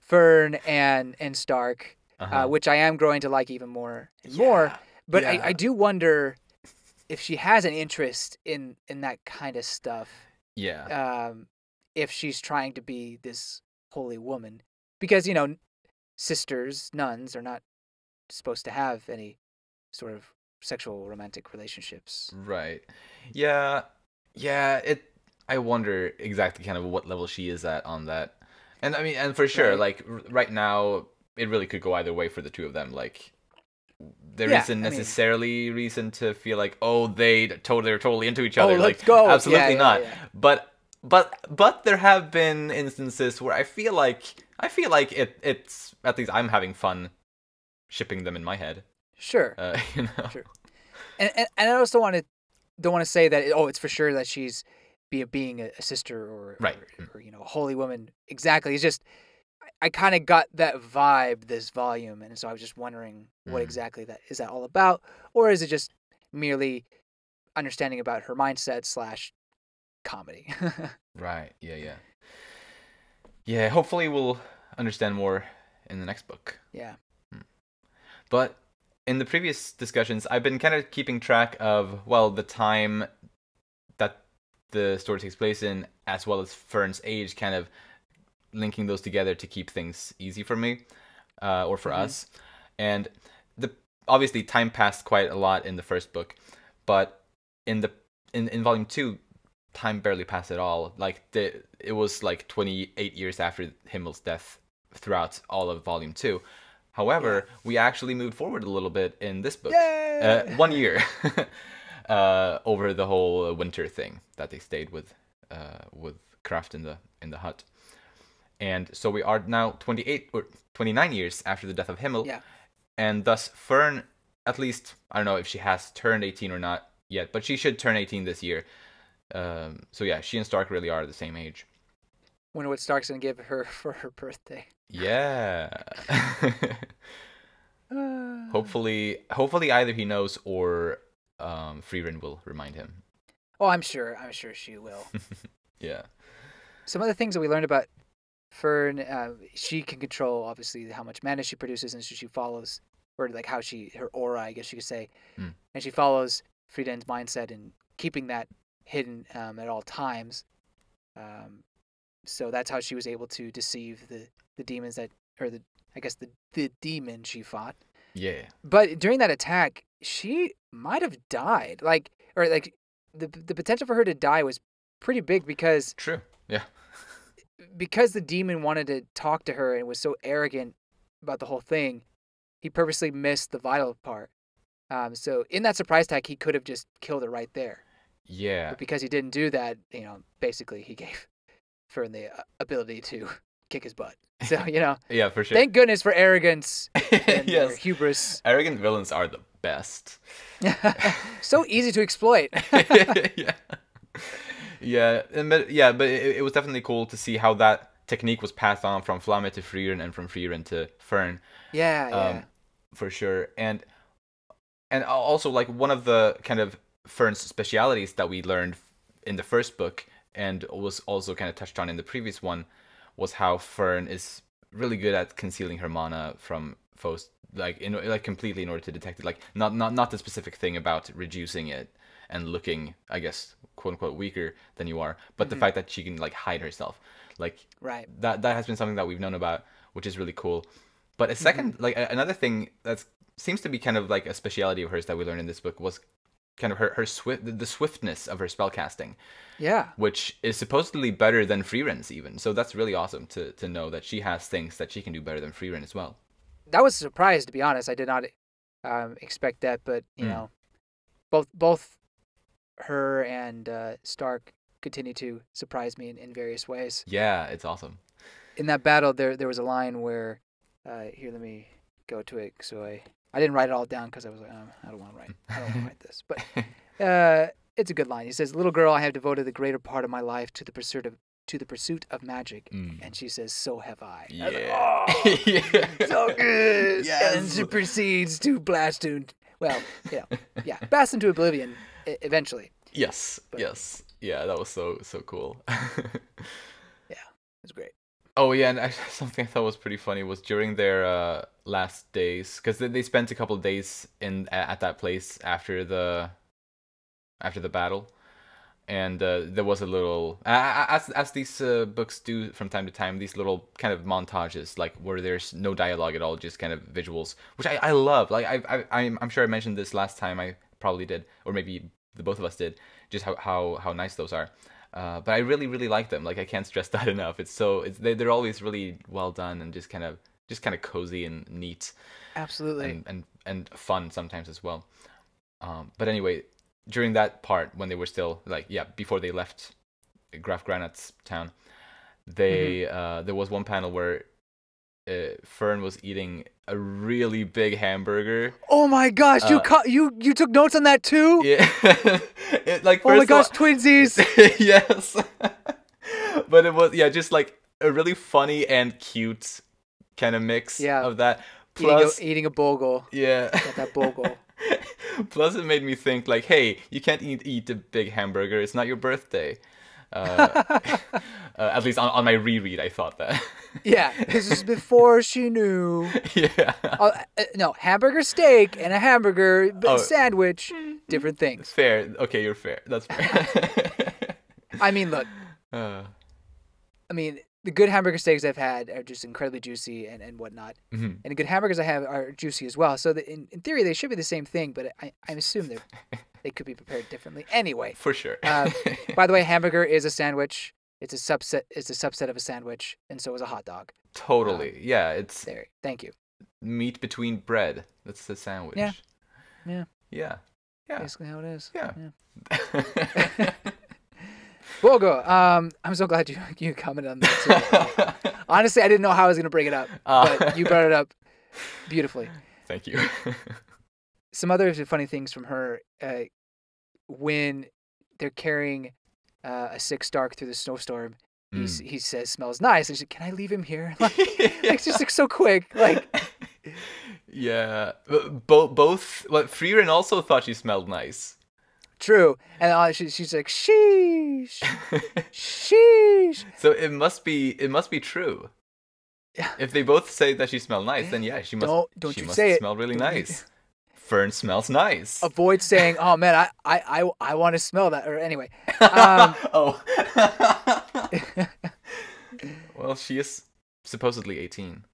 Fern and, and Stark, uh-huh. uh, which I am growing to like even more and yeah. more, but yeah. I, I do wonder if she has an interest in, in that kind of stuff. Yeah. Um, if she's trying to be this holy woman. Because, you know, sisters, nuns, are not supposed to have any sort of sexual romantic relationships. Right. Yeah. Yeah. It. I wonder exactly kind of what level she is at on that. And I mean, and for sure, right. like r right now, it really could go either way for the two of them. Like, there yeah, isn't necessarily I mean, reason to feel like, oh, they totally are totally into each other. Oh, let's like, go. Absolutely yeah, yeah, not. Yeah. But but but there have been instances where I feel like. I feel like it. It's at least I'm having fun shipping them in my head. Sure. Uh, you know. Sure. And, and and I also want to don't want to say that. It, oh, it's for sure that she's be a, being a, a sister or, right. or, or you know a holy woman. Exactly. It's just I, I kind of got that vibe this volume, and so I was just wondering what mm. exactly that is that all about, or is it just merely understanding about her mindset slash comedy? Right. Yeah. Yeah. Yeah, hopefully we'll understand more in the next book. Yeah. But in the previous discussions, I've been kind of keeping track of, well, the time that the story takes place in, as well as Fern's age, kind of linking those together to keep things easy for me, uh, or for mm-hmm. us. And the obviously, time passed quite a lot in the first book, but in the in, in volume two, time barely passed at all. Like the, it was like twenty-eight years after Himmel's death throughout all of volume two. However, yeah. we actually moved forward a little bit in this book. Uh, one year uh, over the whole winter thing that they stayed with uh, with Kraft in the in the hut. And so we are now twenty-eight or twenty-nine years after the death of Himmel. Yeah. And thus Fern, at least, I don't know if she has turned eighteen or not yet, but she should turn eighteen this year. Um, so yeah, she and Stark really are the same age. Wonder what Stark's gonna give her for her birthday. Yeah. uh... Hopefully, hopefully either he knows or um, Frieren will remind him. Oh, I'm sure. I'm sure she will. Yeah. Some other things that we learned about Fern, uh, she can control obviously how much mana she produces, and so she follows, or like how she her aura, I guess you could say, mm. and she follows Frieren's mindset in keeping that hidden um, at all times. Um, so that's how she was able to deceive the, the demons that, or the, I guess the, the demon she fought. Yeah. But during that attack, she might've died. Like, or like the, the potential for her to die was pretty big because true. Yeah. Because the demon wanted to talk to her and was so arrogant about the whole thing. He purposely missed the vital part. Um, so in that surprise attack, he could have just killed her right there. Yeah. But because he didn't do that, you know, basically he gave Fern the ability to kick his butt. So, you know. Yeah, for sure. Thank goodness for arrogance and yes. their hubris. Arrogant villains are the best. So easy to exploit. Yeah. Yeah, and, but, yeah, but it, it was definitely cool to see how that technique was passed on from Flamme to Frieren and from Frieren to Fern. Yeah, yeah. Um, for sure. And and also, like, one of the kind of Fern's specialities that we learned in the first book and was also kind of touched on in the previous one was how Fern is really good at concealing her mana from foes, like in like completely in order to detect it, like not not not the specific thing about reducing it and looking, I guess, quote unquote weaker than you are, but mm-hmm. the fact that she can like hide herself, like right that that has been something that we've known about, which is really cool. But a second mm-hmm. like another thing that seems to be kind of like a speciality of hers that we learned in this book was kind of her, her swift, the swiftness of her spellcasting. Yeah. Which is supposedly better than Frieren's even. So that's really awesome to, to know that she has things that she can do better than Frieren as well. That was a surprise, to be honest. I did not um, expect that, but you mm. know, both both her and uh, Stark continue to surprise me in, in various ways. Yeah, it's awesome. In that battle, there there was a line where, uh, here, let me go to it. So I I didn't write it all down because I was like, um, I don't want to write, I don't want to write this, but uh, it's a good line. He says, "Little girl, I have devoted the greater part of my life to the pursuit of." to the pursuit of magic, mm. and she says, "So have I." Yeah, I was like, oh, yeah. So good. Yes. And she proceeds to blast to, well, yeah, yeah, blast into oblivion eventually. Yes, but, yes, yeah, that was so so cool. Yeah, it was great. Oh yeah, and actually something I thought was pretty funny was during their uh, last days, because they, they spent a couple of days in at that place after the after the battle. And uh, there was a little, uh, as as these uh, books do from time to time, these little kind of montages, like where there's no dialogue at all, just kind of visuals, which I, I love. Like I I I'm sure I mentioned this last time, I probably did, or maybe the both of us did, just how how, how nice those are. Uh, but I really really like them. Like I can't stress that enough. It's so it's, they they're always really well done and just kind of just kind of cozy and neat. Absolutely. And and, and fun sometimes as well. Um, but anyway. During that part, when they were still like, yeah, before they left Graf Granat's town, they mm-hmm. uh, there was one panel where uh, Fern was eating a really big hamburger. Oh my gosh, uh, you ca you you took notes on that too? Yeah. It, like, oh my gosh, all, twinsies. Yes. But it was yeah, just like a really funny and cute kind of mix yeah. of that. Plus eating a, eating a bogle. Yeah. Got that bogle. Plus, it made me think, like, hey, you can't eat, eat a big hamburger. It's not your birthday. Uh, uh, at least on, on my reread, I thought that. Yeah, this is before she knew. Yeah. Uh, uh, no, hamburger steak and a hamburger oh. sandwich, different things. Fair. Okay, you're fair. That's fair. I mean, look. Uh. I mean, the good hamburger steaks I've had are just incredibly juicy and, and whatnot. Mm-hmm. And the good hamburgers I have are juicy as well. So the, in, in theory, they should be the same thing, but I, I assume they they could be prepared differently. Anyway. For sure. uh, by the way, hamburger is a sandwich. It's a subset It's a subset of a sandwich, and so is a hot dog. Totally. Um, yeah. It's there. Thank you. Meat between bread. That's the sandwich. Yeah. Yeah. Yeah. Yeah. Basically how it is. Yeah. Yeah. Bogo, um, I'm so glad you you commented on that too. Honestly, I didn't know how I was going to bring it up, but uh, you brought it up beautifully. Thank you. Some other funny things from her, uh, when they're carrying uh, a sick Stark through the snowstorm, mm. he, he says, smells nice. And she's like, can I leave him here? Like, yeah. It's just like, so quick. Like, yeah. Both, both well, Frieren also thought she smelled nice. True, and uh, she, she's like, sheesh, sheesh. So it must be, it must be true. Yeah. If they both say that she smelled nice, then yeah, she must. Don't, don't she you must say smell it. Really don't nice. You... Fern smells nice. Avoid saying, oh man, I, I, I, I want to smell that. Or anyway. Um, oh. Well, she is supposedly eighteen,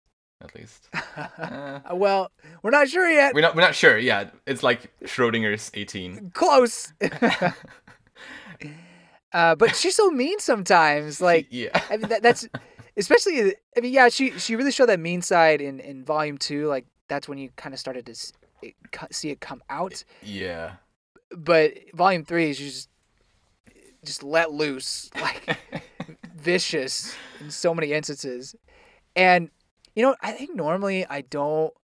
at least. Uh, well, we're not sure yet. We're not. We're not sure. Yeah, it's like Schrodinger's eighteen. Close. uh, but she's so mean sometimes. Like, yeah. I mean, that, that's especially. I mean, yeah. She she really showed that mean side in in volume two. Like, that's when you kind of started to see it, see it come out. Yeah. But volume three, she just just let loose, like vicious in so many instances, and. You know, I think normally I don't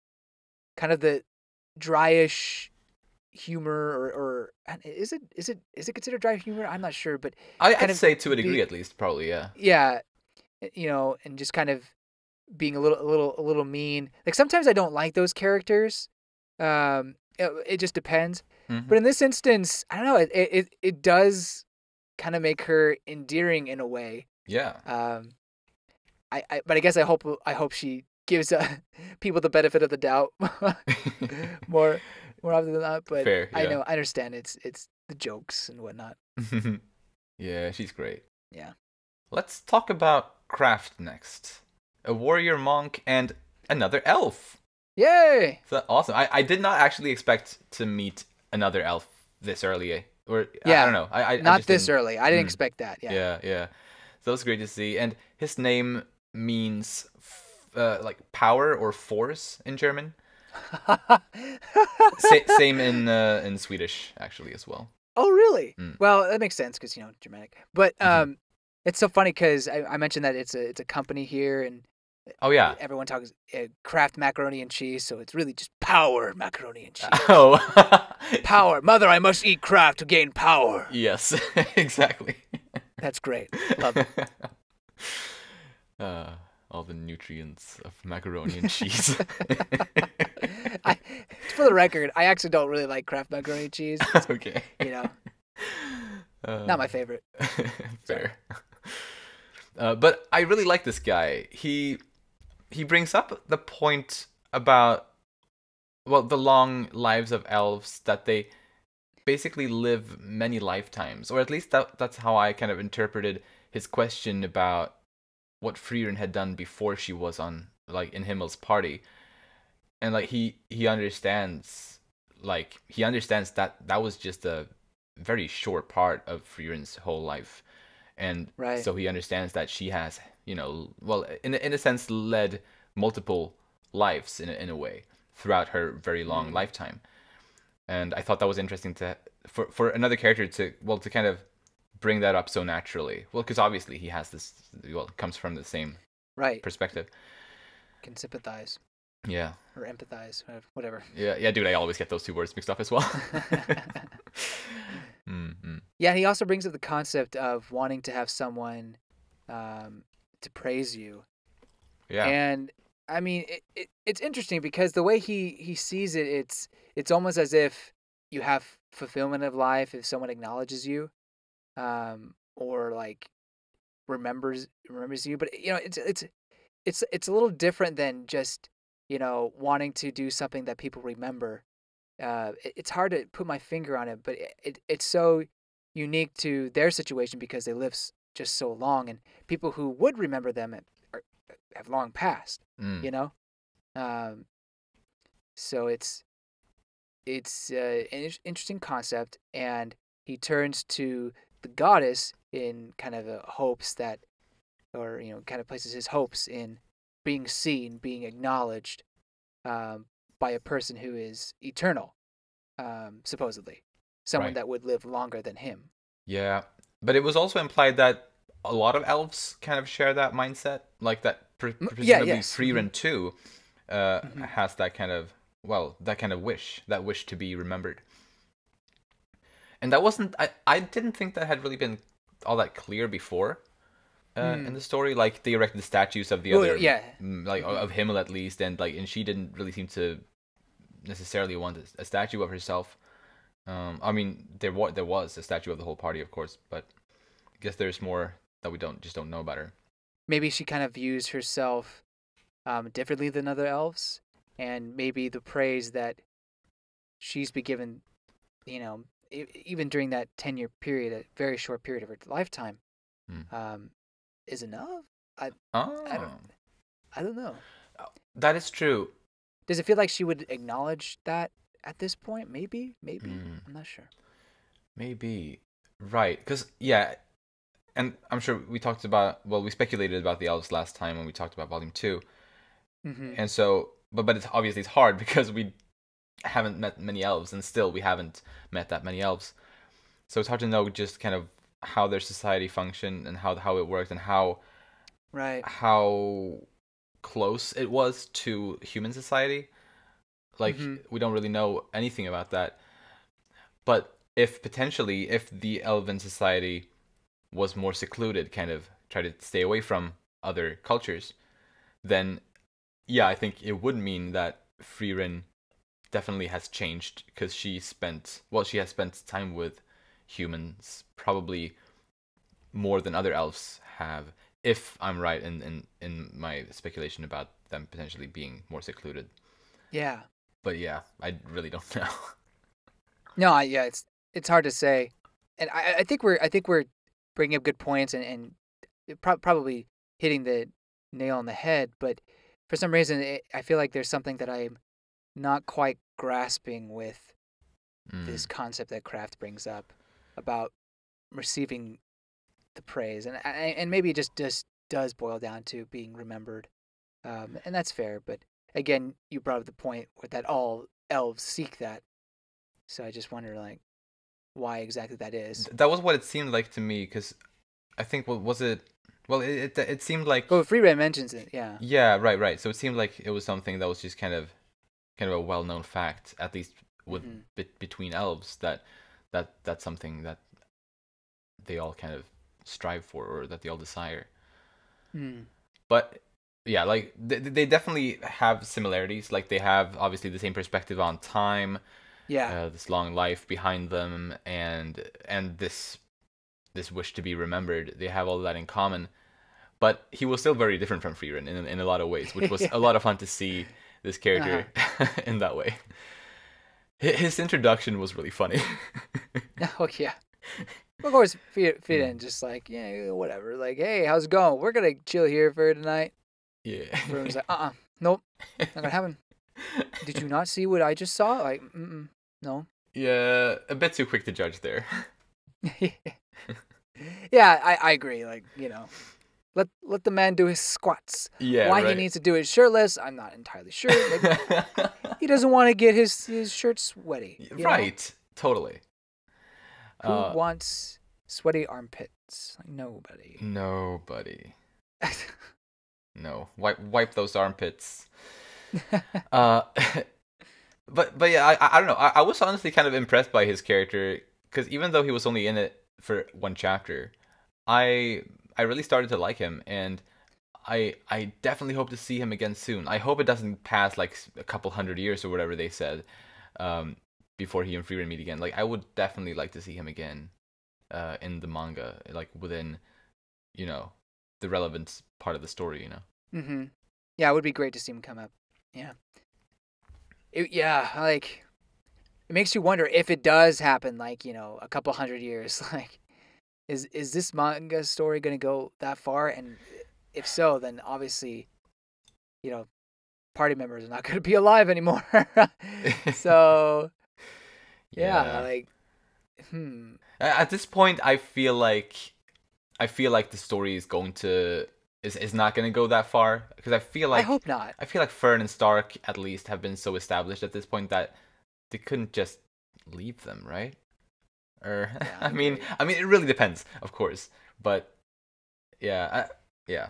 kind of the dryish humor or, or is it is it is it considered dry humor? I'm not sure, but I, I'd say to a degree be, at least, probably, yeah. Yeah, you know, and just kind of being a little a little a little mean. Like sometimes I don't like those characters. Um, it, it just depends. Mm-hmm. But in this instance, I don't know. It it it does kind of make her endearing in a way. Yeah. Um. I, I, but I guess I hope I hope she gives uh, people the benefit of the doubt more more often than not. But fair, yeah. I know I understand it's it's the jokes and whatnot. Yeah, she's great. Yeah. Let's talk about Kraft next. A warrior monk and another elf. Yay! So awesome. I, I did not actually expect to meet another elf this early. Or yeah, I, I don't know. I, I not I just this didn't... early. I didn't mm. expect that. Yeah. Yeah. Yeah. So that was great to see. And his name means f uh, like power or force in German. Sa same in uh, in Swedish, actually, as well. Oh, really? Mm. Well, that makes sense because, you know, Germanic. But um, mm-hmm. it's so funny because I, I mentioned that it's a it's a company here, and oh yeah, everyone talks uh, Kraft macaroni and cheese, so it's really just power macaroni and cheese. Oh, power, mother! I must eat Kraft to gain power. Yes, exactly. That's great. Love it. Uh, all the nutrients of macaroni and cheese. I, for the record, I actually don't really like Kraft macaroni and cheese. It's, okay. You know, uh, not my favorite. Fair. Uh, but I really like this guy. He he brings up the point about, well, the long lives of elves, that they basically live many lifetimes, or at least that, that's how I kind of interpreted his question about what Frieren had done before she was on, like, in Himmel's party. And like he he understands like he understands that that was just a very short part of Frieren's whole life, and right. so he understands that she has, you know, well, in in a sense, led multiple lives in a, in a way throughout her very long mm-hmm. lifetime. And I thought that was interesting to for for another character to well to kind of bring that up so naturally. Well, because obviously he has this, well, it comes from the same right perspective. Can sympathize. Yeah. Or empathize, whatever. Yeah, yeah, dude, I always get those two words mixed up as well. mm-hmm. Yeah, he also brings up the concept of wanting to have someone um, to praise you. Yeah. And, I mean, it, it, it's interesting because the way he, he sees it, it's, it's almost as if you have fulfillment of life if someone acknowledges you um, or, like, remembers remembers you. But, you know, it's it's it's it's a little different than just, you know, wanting to do something that people remember. Uh, it, it's hard to put my finger on it, but it, it, it's so unique to their situation because they live just so long, and people who would remember them are, have long passed, mm. you know? Um, so it's, it's uh, an interesting concept, and he turns to the goddess in kind of a hopes that, or, you know, kind of places his hopes in being seen, being acknowledged um, by a person who is eternal, um, supposedly. Someone right. that would live longer than him. Yeah, but it was also implied that a lot of elves kind of share that mindset, like that pre presumably yeah, yes. Frieren too uh, mm-hmm. has that kind of, well, that kind of wish, that wish to be remembered. And that wasn't, I, I didn't think that had really been all that clear before. Uh, mm. in the story, like, they erected statues of the well, other, yeah. like, of Himmel at least, and, like, and she didn't really seem to necessarily want a statue of herself. Um, I mean, there, wa there was a statue of the whole party, of course, but I guess there's more that we don't, just don't know about her. Maybe she kind of views herself um, differently than other elves, and maybe the praise that she's been given, you know, even during that ten-year period, a very short period of her lifetime, mm. um, is enough. I, oh. I don't I don't know. That is true. Does it feel like she would acknowledge that at this point? Maybe, maybe. Mm. I'm not sure. Maybe. Right. Cuz yeah, and I'm sure we talked about, well, we speculated about the elves last time when we talked about volume two. Mm-hmm. And so but but it's obviously it's hard because we haven't met many elves, and still we haven't met that many elves. So it's hard to know just kind of how their society functioned and how how it worked and how right how close it was to human society. Like mm-hmm. we don't really know anything about that. But if potentially if the elven society was more secluded, kind of try to stay away from other cultures, then yeah, I think it would mean that Frieren definitely has changed, because she spent well she has spent time with humans probably more than other elves have, if I'm right in, in in my speculation about them potentially being more secluded. Yeah. But yeah, I really don't know. No, I, yeah, it's it's hard to say, and I, I think we're I think we're bringing up good points and and pro probably hitting the nail on the head. But for some reason, it, I feel like there's something that I'm not quite grasping with mm. this concept that Kraft brings up about receiving the praise, and and maybe it just, just does boil down to being remembered, um, and that's fair. But again, you brought up the point that all elves seek that. So I just wonder, like, why exactly that is. That was what it seemed like to me, because I think, what was it? Well, it, it, it seemed like... Well, Frieren mentions it, yeah. Yeah, right, right. So it seemed like it was something that was just kind of kind of a well-known fact, at least with mm-hmm. be, between elves, that, that that's something that they all kind of strive for, or that they all desire. Mm. But... yeah, like, they, they definitely have similarities. Like, they have, obviously, the same perspective on time. Yeah. Uh, this long life behind them, and and this this wish to be remembered. They have all that in common. But he was still very different from Frieren in, in a lot of ways, which was yeah. a lot of fun to see this character uh-huh. in that way. His introduction was really funny. Oh, yeah. Of course, Frieren just like, yeah, whatever. Like, hey, how's it going? We're going to chill here for tonight. Yeah. Everyone's like, uh-uh, nope, not gonna happen. Did you not see what I just saw? Like, mm-mm, no. Yeah, a bit too quick to judge there. Yeah, I, I agree. Like, you know, let let the man do his squats. Yeah, Why right. he needs to do it shirtless, I'm not entirely sure. Like, he doesn't want to get his, his shirt sweaty. Right, know? Totally. Who uh, wants sweaty armpits? Like, nobody. Nobody. No, wipe wipe those armpits. uh, but but yeah, I I don't know. I, I was honestly kind of impressed by his character, because even though he was only in it for one chapter, I I really started to like him, and I I definitely hope to see him again soon. I hope it doesn't pass like a couple hundred years or whatever they said, um, before he and Frieren meet again. Like, I would definitely like to see him again, uh, in the manga, like within, you know, the relevant part of the story, you know. Mm-hmm. Yeah, it would be great to see him come up. Yeah. It, yeah, like, it makes you wonder if it does happen, like, you know, a couple hundred years. Like, is is this manga story going to go that far? And if so, then obviously, you know, party members are not going to be alive anymore. So, yeah, yeah, like, hmm. At this point, I feel like... I feel like the story is going to is is not going to go that far, because I feel like I hope not. I feel like Fern and Stark at least have been so established at this point that they couldn't just leave them, right? Or yeah, I mean, right. I mean, it really depends, of course, but yeah, I, yeah.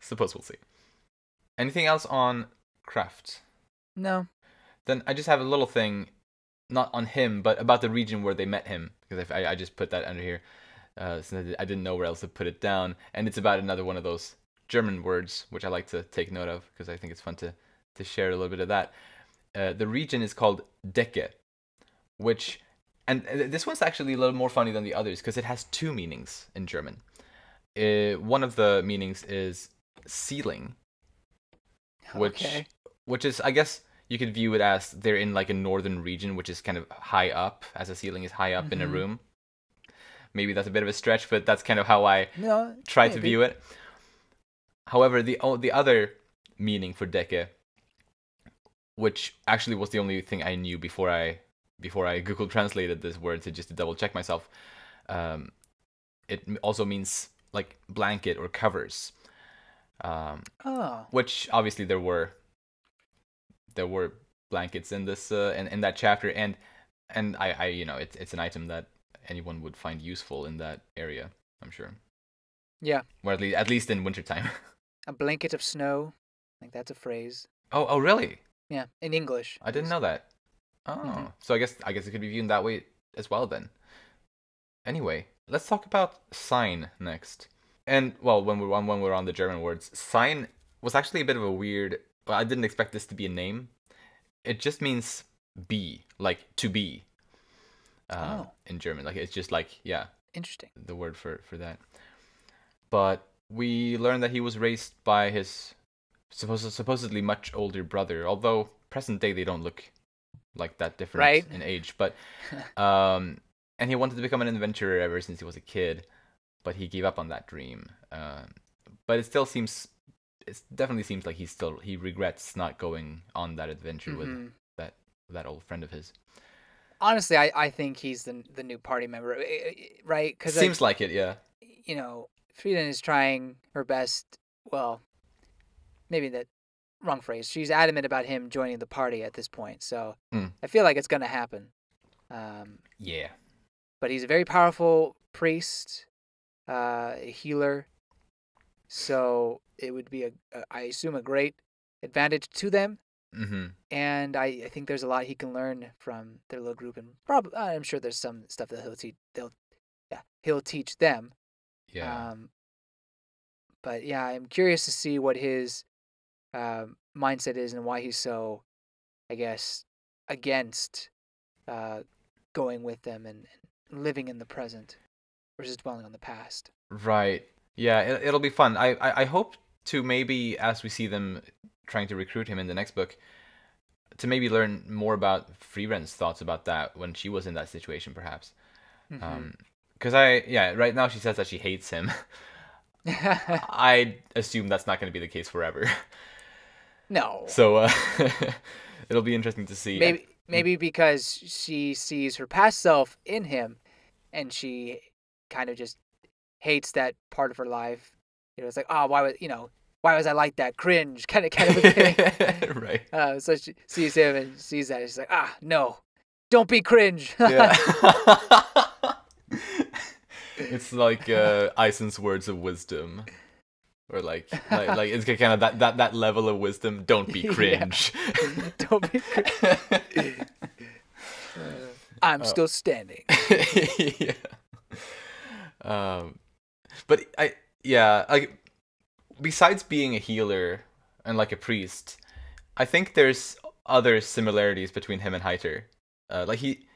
Suppose we'll see. Anything else on Kraft? No. Then I just have a little thing, not on him, but about the region where they met him, because I I just put that under here. Uh, since I didn't know where else to put it down, and it's about another one of those German words, which I like to take note of because I think it's fun to to share a little bit of that. Uh, the region is called Decke, which, and this one's actually a little more funny than the others because it has two meanings in German. Uh, one of the meanings is ceiling, which okay. which is, I guess you could view it as they're in like a northern region, which is kind of high up, as a ceiling is high up mm-hmm. in a room. Maybe that's a bit of a stretch, but that's kind of how I no, try maybe. to view it. However, the the other meaning for Decke, which actually was the only thing I knew before I before I Google translated this word to just to double check myself, um, it also means like blanket or covers. Um, oh. Which obviously there were there were blankets in this uh, in, in that chapter, and and I, I you know it's it's an item that anyone would find useful in that area, I'm sure. Yeah. Or at least, at least in wintertime. A blanket of snow. I think that's a phrase. Oh, oh, really? Yeah, in English. I didn't know that. Oh, mm-hmm. So I guess I guess it could be viewed in that way as well then. Anyway, let's talk about Sein next. And, well, when we're on, when we're on the German words, Sein was actually a bit of a weird... Well, I didn't expect this to be a name. It just means be, like to be. Uh, oh. In German, like it's just like yeah, interesting. The word for for that, but we learned that he was raised by his supposed supposedly much older brother. Although present day they don't look like that different right? in age, but um, and he wanted to become an adventurer ever since he was a kid, but he gave up on that dream. Uh, but it still seems, it definitely seems like he still he regrets not going on that adventure mm-hmm. with that that old friend of his. Honestly, I, I think he's the the new party member, right? 'Cause seems I, like it, yeah. You know, Frieren is trying her best. Well, maybe that wrong phrase. She's adamant about him joining the party at this point. So mm. I feel like it's going to happen. Um, yeah. But he's a very powerful priest, uh, a healer. So it would be, a, a, I assume, a great advantage to them. Mm-hmm. And I, I think there's a lot he can learn from their little group. And probably, I'm sure there's some stuff that he'll teach, they'll, yeah, he'll teach them. Yeah. Um, but yeah, I'm curious to see what his uh, mindset is and why he's so, I guess, against uh, going with them and, and living in the present versus dwelling on the past. Right. Yeah, it, it'll be fun. I, I, I hope to maybe, as we see them trying to recruit him in the next book, to maybe learn more about Frieren's thoughts about that when she was in that situation, perhaps. Mm-hmm. Um, 'cause I, yeah, right now she says that she hates him. I assume that's not going to be the case forever. No. So uh, it'll be interesting to see. Maybe, maybe because she sees her past self in him, and she kind of just hates that part of her life. It was like, oh, why was you know, why was I like that? Cringe, kind of, kind of thing. Right. Uh, so she sees him and sees that, and she's like, ah, no, don't be cringe. Yeah. It's like uh, Eisen's words of wisdom, or like, like, like it's kind of that, that, that level of wisdom. Don't be cringe. Yeah. Don't be cringe. I'm oh. still standing. Yeah. Um, but I, yeah, like besides being a healer and like a priest, I think there's other similarities between him and Heiter. Uh, like he.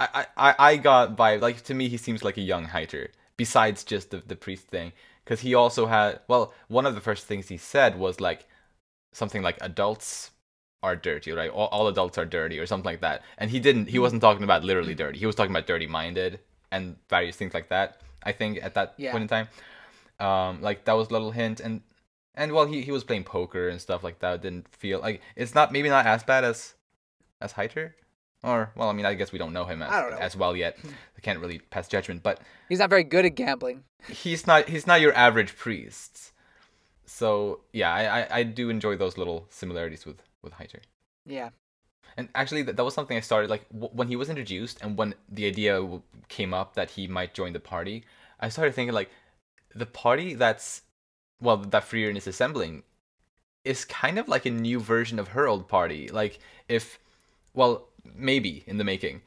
I, I, I got by, like, to me, he seems like a young Heiter, besides just the, the priest thing. Because he also had, well, one of the first things he said was, like, something like, adults are dirty, right? All, all adults are dirty, or something like that. And he didn't, he wasn't talking about literally dirty. He was talking about dirty-minded and various things like that, I think, at that yeah. point in time. Um, like, that was a little hint. And, and well, he, he was playing poker and stuff like that. It didn't feel, like, it's not, maybe not as bad as, as Heiter. Or, well, I mean, I guess we don't know him as, know. as well yet. I can't really pass judgment, but... He's not very good at gambling. He's not He's not your average priest. So, yeah, I, I, I do enjoy those little similarities with, with Heiter. Yeah. And actually, that, that was something I started, like, w when he was introduced and when the idea w came up that he might join the party, I started thinking, like, the party that's, well, that Frieren is assembling is kind of like a new version of her old party. Like, if, well... maybe in the making,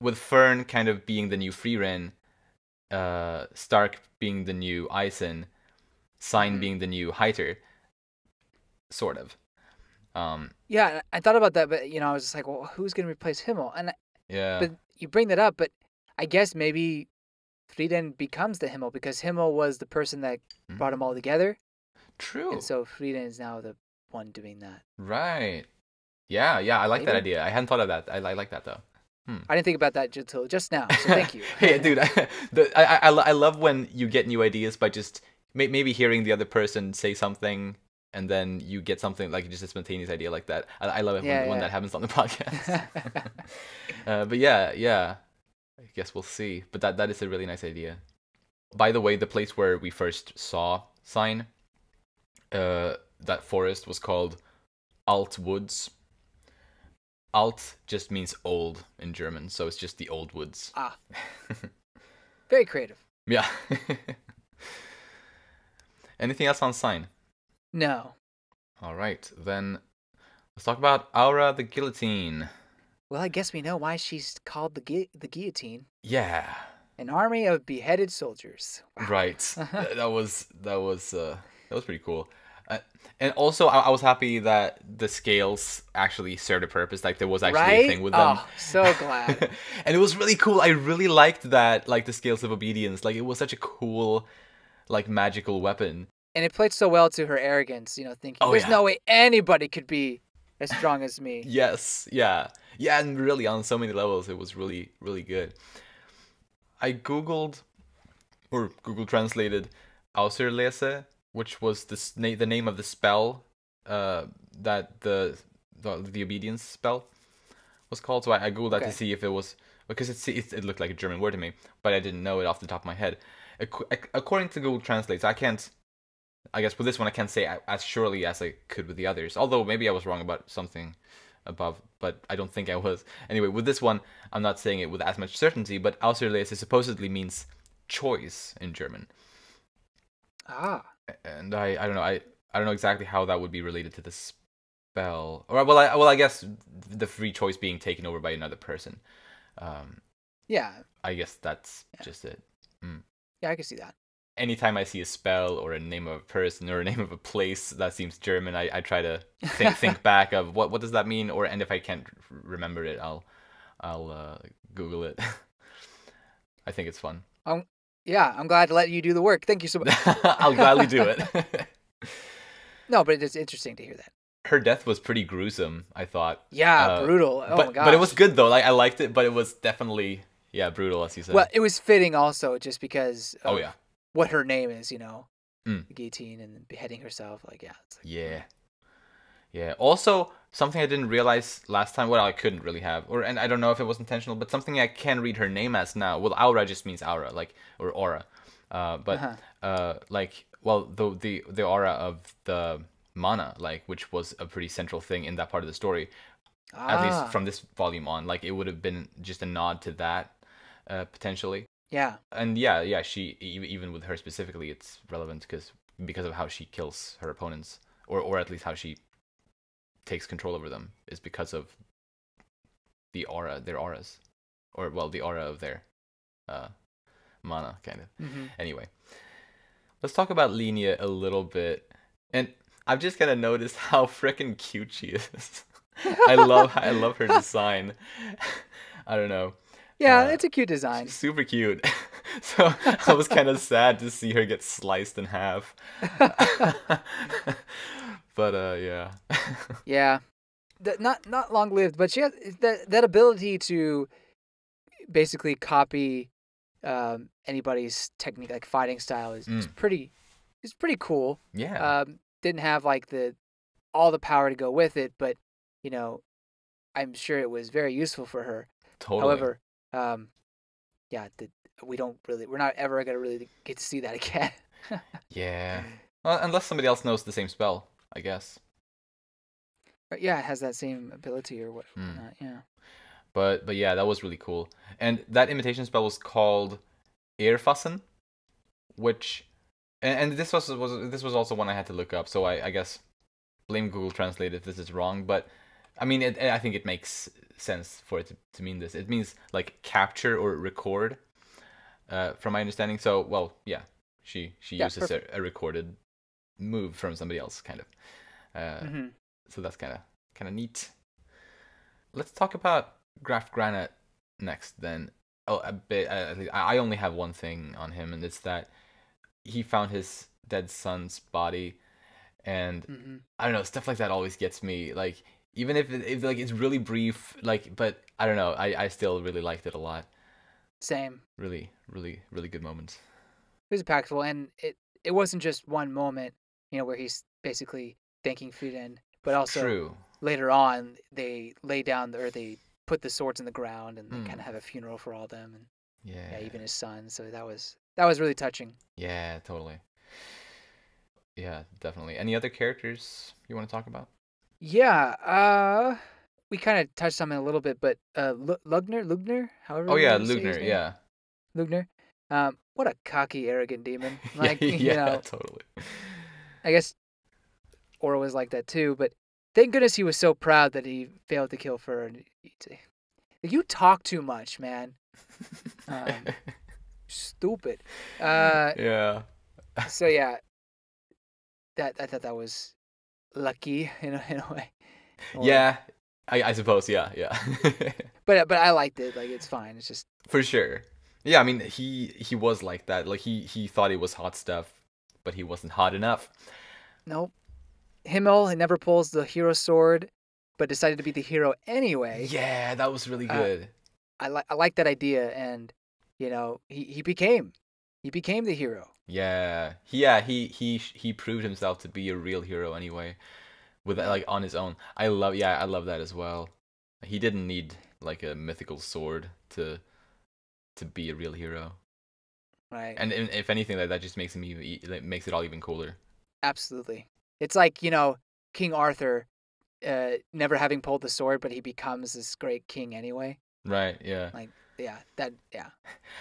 with Fern kind of being the new Frieren, uh, Stark being the new Eisen, Sein mm. being the new Heiter, sort of. Um, yeah, I thought about that, but you know, I was just like, well, who's going to replace Himmel? And I, yeah, but you bring that up, but I guess maybe Frieren becomes the Himmel because Himmel was the person that mm. brought them all together. True. And so Frieren is now the one doing that. Right. Yeah, yeah, I like Maybe. that idea. I hadn't thought of that. I, I like that, though. Hmm. I didn't think about that until just now, so thank you. Hey, dude, I, the, I, I, I love when you get new ideas by just maybe hearing the other person say something, and then you get something, like just a spontaneous idea like that. I, I love it yeah, when, yeah. when that happens on the podcast. uh, but yeah, yeah, I guess we'll see. But that, that is a really nice idea. By the way, the place where we first saw Sein, uh, that forest was called Alt Woods. Alt just means old in German, so it's just the old woods. Ah. Very creative. Yeah. Anything else on Sein? No. All right, then let's talk about Aura the Guillotine. Well, I guess we know why she's called the gu the guillotine. Yeah. An army of beheaded soldiers. Wow. Right. that was that was uh, that was pretty cool. Uh, and also, I, I was happy that the scales actually served a purpose. Like there was actually right? a thing with them. Oh, so glad! And it was really cool. I really liked that, like the scales of obedience. Like it was such a cool, like magical weapon. And it played so well to her arrogance. You know, thinking oh, there's yeah. no way anybody could be as strong as me. Yes, yeah, yeah, and really on so many levels, it was really, really good. I googled, or Google translated, Auserlese, which was the na the name of the spell uh, that the, the the obedience spell was called. So I, I googled okay. that to see if it was because it, it it looked like a German word to me, but I didn't know it off the top of my head. Ac according to Google Translate, I can't I guess with this one I can't say as surely as I could with the others. Although maybe I was wrong about something above, but I don't think I was. Anyway, with this one, I'm not saying it with as much certainty, but Auserlese supposedly means choice in German. Ah. And I, I don't know, I, I don't know exactly how that would be related to the spell. Or well, I, well, I guess the free choice being taken over by another person. Um, yeah. I guess that's yeah. just it. Mm. Yeah, I can see that. Anytime I see a spell or a name of a person or a name of a place that seems German, I, I try to think think back of what what does that mean, or and if I can't remember it, I'll I'll uh, Google it. I think it's fun. Um, yeah, I'm glad to let you do the work. Thank you so much. I'll gladly do it. No, but it's interesting to hear that. Her death was pretty gruesome, I thought. Yeah, uh, brutal. Oh but, my god. But it was good though. Like I liked it, but it was definitely yeah brutal, as you said. Well, it was fitting also, just because. Of... Oh yeah. What her name is, you know, mm. the guillotine and beheading herself. Like, yeah. It's like, yeah. Yeah. Also, something I didn't realize last time, well, I couldn't really have, or, and I don't know if it was intentional, but something I can read her name as now. Well, Aura just means aura, like, or aura. Uh, but, uh-huh. uh, like, well, the, the, the aura of the mana, like, which was a pretty central thing in that part of the story, ah. at least from this volume on, like, it would have been just a nod to that, uh, potentially. Yeah. And yeah, yeah, she, even with her specifically, it's relevant because because of how she kills her opponents, or or at least how she takes control over them, is because of the aura, their auras, or, well, the aura of their uh, mana, kind of. Mm-hmm. Anyway, let's talk about Linia a little bit. And I've just kind of noticed how freaking cute she is. I love I love her design. I don't know. Yeah, uh, it's a cute design. Super cute. So I was kind of sad to see her get sliced in half. But uh, yeah. Yeah, the, not not long lived, but she has that that ability to basically copy um, anybody's technique, like fighting style, is, mm. is pretty. It's pretty cool. Yeah. Um, didn't have like the all the power to go with it, but you know, I'm sure it was very useful for her. Totally. However. Um, yeah, the, we don't really, we're not ever going to really get to see that again. Yeah. Well, unless somebody else knows the same spell, I guess. Yeah, it has that same ability or what, mm. whatnot, yeah. But, but yeah, that was really cool. And that imitation spell was called Erfassen, which, and, and this was, was, this was also one I had to look up, so I, I guess blame Google Translate if this is wrong, but I mean, it, I think it makes sense for it to, to mean this. It means like capture or record, uh, from my understanding. So, well, yeah, she she yeah, uses a, a recorded move from somebody else, kind of. Uh, mm-hmm. So that's kind of kind of neat. Let's talk about Graf Granat next, then. Oh, a bit. Uh, I only have one thing on him, and it's that he found his dead son's body, and mm-hmm. I don't know, stuff like that always gets me, like. Even if, it, if like it's really brief, like, but I don't know, I, I still really liked it a lot. Same. Really, really, really good moments. It was impactful, and it, it wasn't just one moment, you know, where he's basically thanking Frieren, but also True. later on they lay down, the, or they put the swords in the ground and mm. kind of have a funeral for all them, and yeah. yeah, even his son. So that was that was really touching. Yeah, totally. Yeah, definitely. Any other characters you want to talk about? Yeah, uh, we kind of touched on it a little bit, but uh, Lugner, Lugner, however. Oh yeah, Lugner, yeah. Lugner, um, what a cocky, arrogant demon! Like, yeah, you know, totally. I guess Aura was like that too, but thank goodness he was so proud that he failed to kill Fern. You talk too much, man. Um, stupid. Uh, yeah. So yeah, that I thought that was. Lucky in a, in a way. Or, yeah, I, I suppose. Yeah, yeah. but but I liked it. Like it's fine. It's just for sure. Yeah, I mean he he was like that. Like he he thought it was hot stuff, but he wasn't hot enough. Nope. Himmel he never pulls the hero sword, but decided to be the hero anyway. Yeah, that was really good. Uh, I like I like that idea, and you know he he became he became the hero. Yeah, yeah, he he he proved himself to be a real hero anyway, with like on his own. I love, yeah, I love that as well. He didn't need like a mythical sword to to be a real hero, right? And if anything, like that just makes him even, like, makes it all even cooler. Absolutely. It's like, you know, King Arthur uh, never having pulled the sword, but he becomes this great king anyway. Right, yeah. Like, yeah, that, yeah.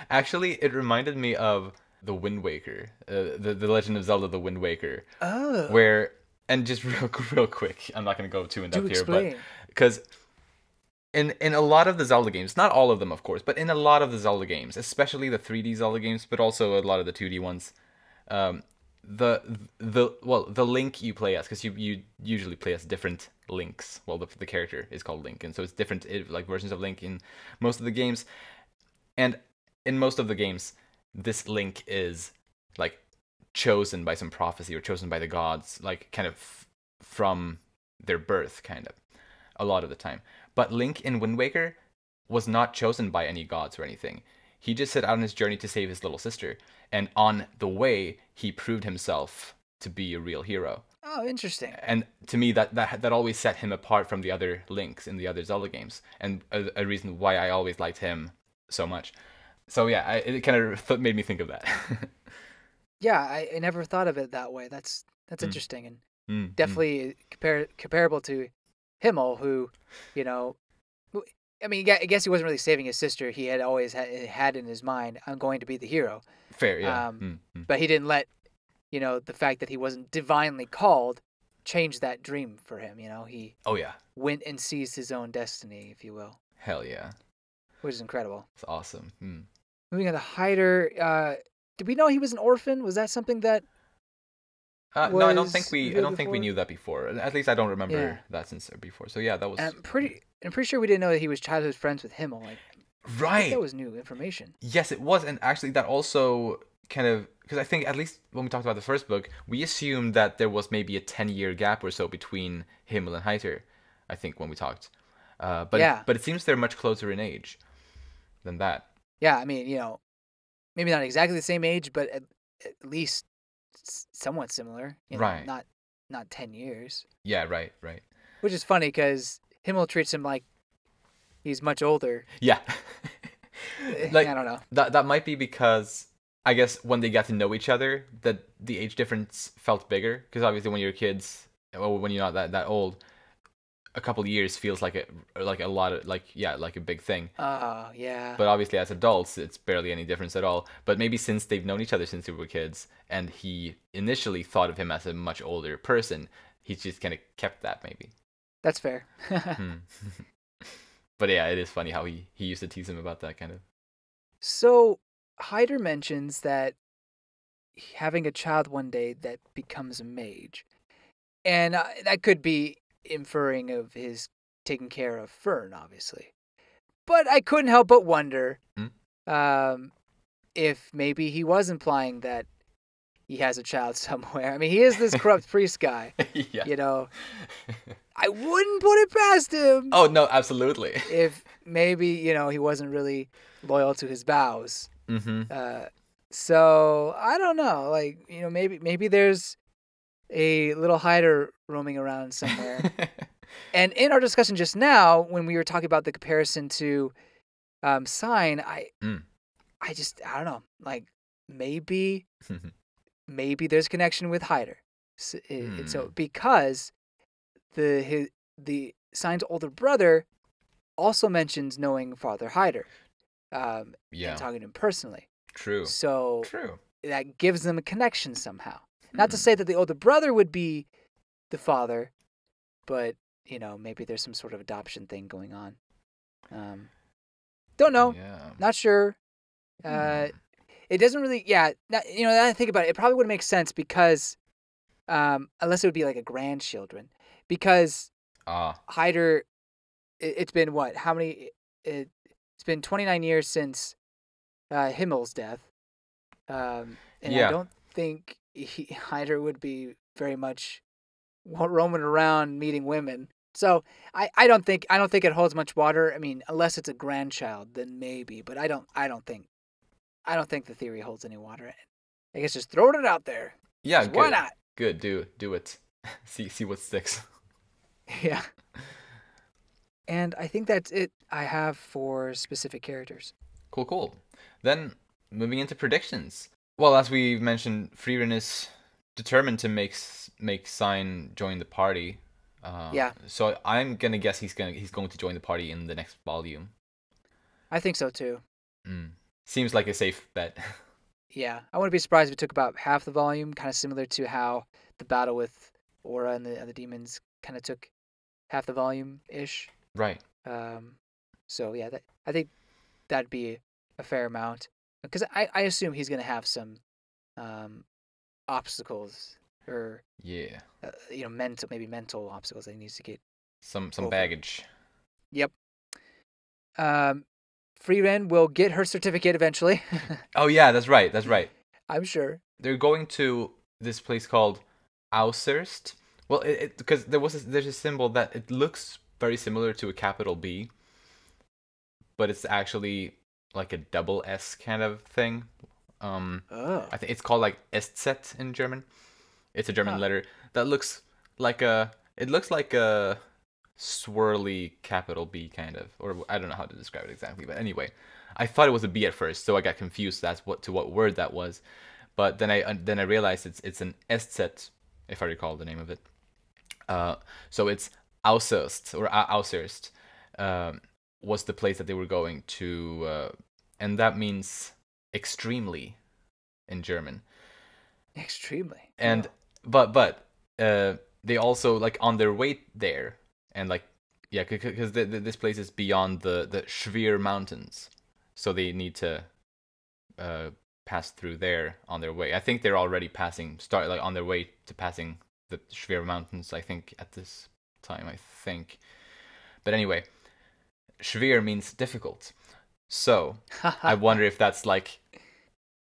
Actually, it reminded me of The Wind Waker, uh, the, the Legend of Zelda, The Wind Waker. Oh. Where, and just real, real quick, I'm not going to go too in-depth here, but because in, in a lot of the Zelda games, not all of them, of course, but in a lot of the Zelda games, especially the three D Zelda games, but also a lot of the two D ones, um, the the well the Link you play as, because you you usually play as different Links. Well, the the character is called Link, and so it's different it, like versions of Link in most of the games, and in most of the games, this Link is like chosen by some prophecy or chosen by the gods, like kind of f from their birth, kind of a lot of the time. But Link in Wind Waker was not chosen by any gods or anything. He just set out on his journey to save his little sister, and on the way, he proved himself to be a real hero. Oh, interesting. And to me, that that that always set him apart from the other Links in the other Zelda games, and a, a reason why I always liked him so much. So yeah, I, it kind of made me think of that. Yeah, I, I never thought of it that way. That's that's mm. interesting, and mm. definitely mm. Compar comparable to Himmel, who, you know, I mean, I guess he wasn't really saving his sister. He had always had in his mind, I'm going to be the hero. Fair, yeah. Um, mm, mm. But he didn't let, you know, the fact that he wasn't divinely called change that dream for him, you know? He oh, yeah. went and seized his own destiny, if you will. Hell, yeah. Which is incredible. It's awesome. Mm. Moving on to Heiter, uh, did we know he was an orphan? Was that something that Uh, no, I don't think we. I don't think we knew that before. At least I don't remember yeah. that since before. So yeah, that was. I'm pretty. I'm pretty sure we didn't know that he was childhood friends with Himmel. Like, right. I think that was new information. Yes, it was, and actually that also kind of, because I think at least when we talked about the first book, we assumed that there was maybe a ten-year gap or so between Himmel and Heiter. I think when we talked, uh, but yeah. but it seems they're much closer in age than that. Yeah, I mean, you know, maybe not exactly the same age, but at, at least somewhat similar, you know, right? Not, not ten years. Yeah, right, right. Which is funny because Himmel treats him like he's much older. Yeah, like, I don't know. That that might be because I guess when they got to know each other, that the age difference felt bigger. Because obviously, when you're kids, well, when you're not that that old, a couple of years feels like a like a lot of like yeah like a big thing. Oh uh, yeah. But obviously as adults it's barely any difference at all. But maybe since they've known each other since they were kids, and he initially thought of him as a much older person, he's just kind of kept that maybe. That's fair. hmm. But yeah, it is funny how he he used to tease him about that kind of. So Heiter mentions that having a child one day that becomes a mage, and uh, that could be inferring of his taking care of Fern, obviously. But I couldn't help but wonder mm. um, if maybe he was implying that he has a child somewhere. I mean, he is this corrupt priest guy, yeah. you know. I wouldn't put it past him. Oh, no, absolutely. If maybe, you know, he wasn't really loyal to his vows. Mm-hmm. uh, so, I don't know. Like, you know, maybe maybe there's a little Heiter roaming around somewhere. And in our discussion just now, when we were talking about the comparison to um, Sein, I, mm. I just, I don't know, like maybe, maybe there's a connection with Heiter. So, mm. and so because the his, the Sein's older brother also mentions knowing Father Heiter, um, yeah, and talking to him personally. True. So True. that gives them a connection somehow. Not to say that the older brother would be the father, but, you know, maybe there's some sort of adoption thing going on. Um, don't know. Yeah. Not sure. Uh, yeah. It doesn't really, yeah, not, you know, now that I think about it, it probably wouldn't make sense because, um, unless it would be like a grandchildren, because uh. Heiter, it, it's been what, how many, it, it's been twenty-nine years since uh, Himmel's death. Um, and yeah. I don't think He, Heiter would be very much roaming around meeting women, so I, I don't think I don't think it holds much water. I mean, unless it's a grandchild, then maybe. But I don't I don't think I don't think the theory holds any water. I guess just throwing it out there. Yeah, good. Why not? Good, do do it. see see what sticks. Yeah. And I think that's it I have for specific characters. Cool, cool. Then moving into predictions. Well, as we've mentioned, Frieren is determined to make make Sein join the party. Uh, yeah. So I'm gonna guess he's gonna he's going to join the party in the next volume. I think so too. Mm. Seems like a safe bet. Yeah, I wouldn't be surprised if it took about half the volume, kind of similar to how the battle with Aura and the other demons kind of took half the volume ish. Right. Um. So yeah, that, I think that'd be a fair amount, because I I assume he's gonna have some um obstacles or yeah uh, you know mental maybe mental obstacles that he needs to get some some over. baggage. Yep. Um. Frieren will get her certificate eventually. Oh yeah, that's right, that's right. I'm sure. They're going to this place called Außerst. Well, it because there was a, there's a symbol that it looks very similar to a capital B, but it's actually like a double S kind of thing. Um, oh. I think it's called like Estzet in German. It's a German huh. letter that looks like a. It looks like a. swirly capital B kind of, or I don't know how to describe it exactly, but anyway, I thought it was a B at first, so I got confused that's what to what word that was, but then I then I realized it's it's an Estzet, if I recall the name of it. Uh, so it's Außerst or Außerst um, was the place that they were going to, uh, and that means extremely in German. Extremely. And oh. but but uh, they also like on their way there. And like, yeah, because this place is beyond the, the Schwer Mountains. So they need to uh, pass through there on their way. I think they're already passing, start like on their way to passing the Schwer Mountains, I think, at this time, I think. But anyway, Schwer means difficult. So I wonder if that's like,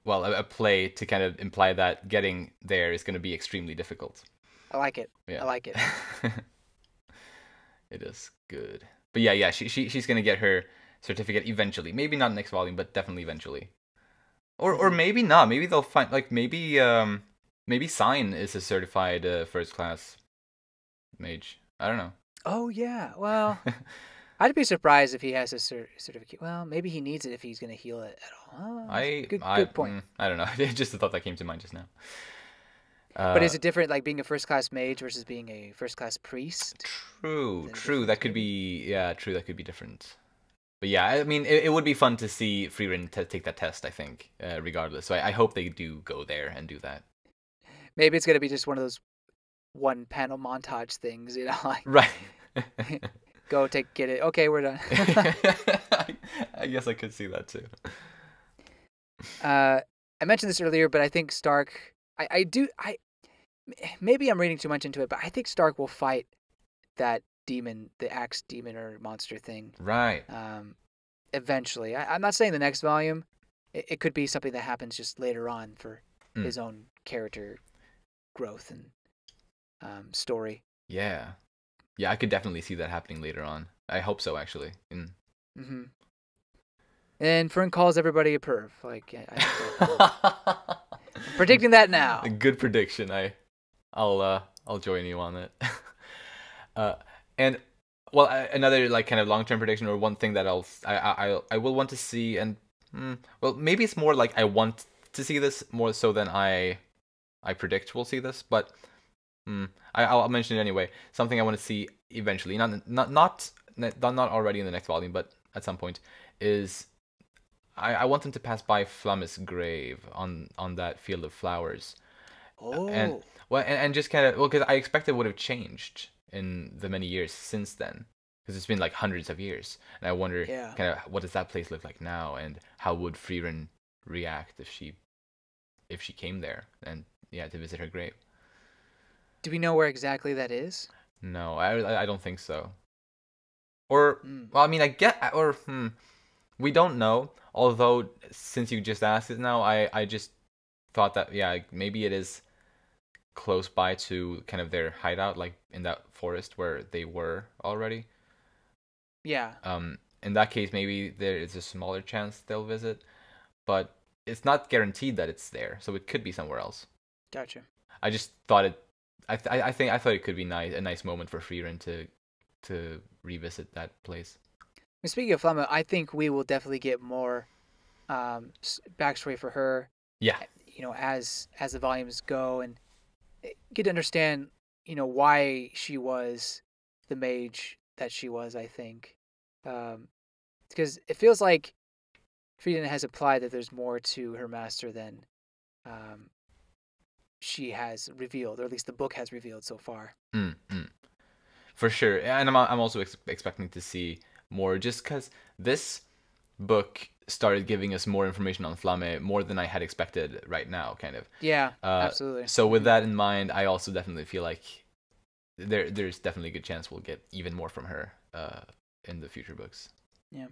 well, a, a play to kind of imply that getting there is going to be extremely difficult. I like it. Yeah. I like it. It is good. But yeah, yeah, she, she she's gonna get her certificate eventually. Maybe not next volume, but definitely eventually. Or or maybe not. Maybe they'll find like maybe um maybe Sein is a certified uh, first class mage. I don't know. Oh yeah. Well, I'd be surprised if he has a cer certificate. Well, maybe he needs it if he's gonna heal it at all. Huh? I good, I good point. Mm, I don't know. Just a thought that came to mind just now. Uh, but is it different, like being a first-class mage versus being a first-class priest? True, true. That could be, yeah, true. That could be different. But yeah, I mean, it, it would be fun to see Frieren take that test. I think, uh, regardless. So I, I hope they do go there and do that. Maybe it's gonna be just one of those one-panel montage things, you know? Like, right. Go take, get it. Okay, we're done. I, I guess I could see that too. Uh, I mentioned this earlier, but I think Stark. I, I do I maybe I'm reading too much into it, but I think Stark will fight that demon, the axe demon or monster thing. Right. Um, eventually. I, I'm not saying the next volume. It, it could be something that happens just later on for mm. his own character growth and um, story. Yeah. Yeah, I could definitely see that happening later on. I hope so, actually. Mm. Mm-hmm. And Fern calls everybody a perv. Like I, I I'm predicting that now. A good prediction. I, I'll uh, I'll join you on it. uh, and well, I, another like kind of long-term prediction, or one thing that I'll I I I will want to see, and mm, well, maybe it's more like I want to see this more so than I I predict we'll see this, but mm, I I'll mention it anyway. Something I want to see eventually, not not not not already in the next volume, but at some point is. I, I want them to pass by Flamme's grave on, on that field of flowers. Oh. And, well, and, and just kind of, well, because I expect it would have changed in the many years since then. Because it's been like hundreds of years. And I wonder, yeah. kind of, what does that place look like now? And how would Frieren react if she if she came there and, yeah, to visit her grave? Do we know where exactly that is? No, I, I don't think so. Or, mm. well, I mean, I get, or, hmm, we don't know. Although, since you just asked it now, I, I just thought that, yeah, maybe it is close by to kind of their hideout, like in that forest where they were already. Yeah. Um. In that case, maybe there is a smaller chance they'll visit, but it's not guaranteed that it's there, so it could be somewhere else. Gotcha. I just thought it. I th I think I thought it could be nice, a nice moment for Frieren to to revisit that place. Speaking of Flamme, I think we will definitely get more um, backstory for her. Yeah, you know, as as the volumes go, and get to understand, you know, why she was the mage that she was, I think. Um, because it feels like Frieden has implied that there's more to her master than um, she has revealed, or at least the book has revealed so far. Mm, mm. For sure. And I'm, I'm also ex expecting to see more, just because this book started giving us more information on Flamme, more than I had expected right now, kind of. Yeah, uh, absolutely. So with that in mind, I also definitely feel like there there's definitely a good chance we'll get even more from her uh, in the future books. Yeah.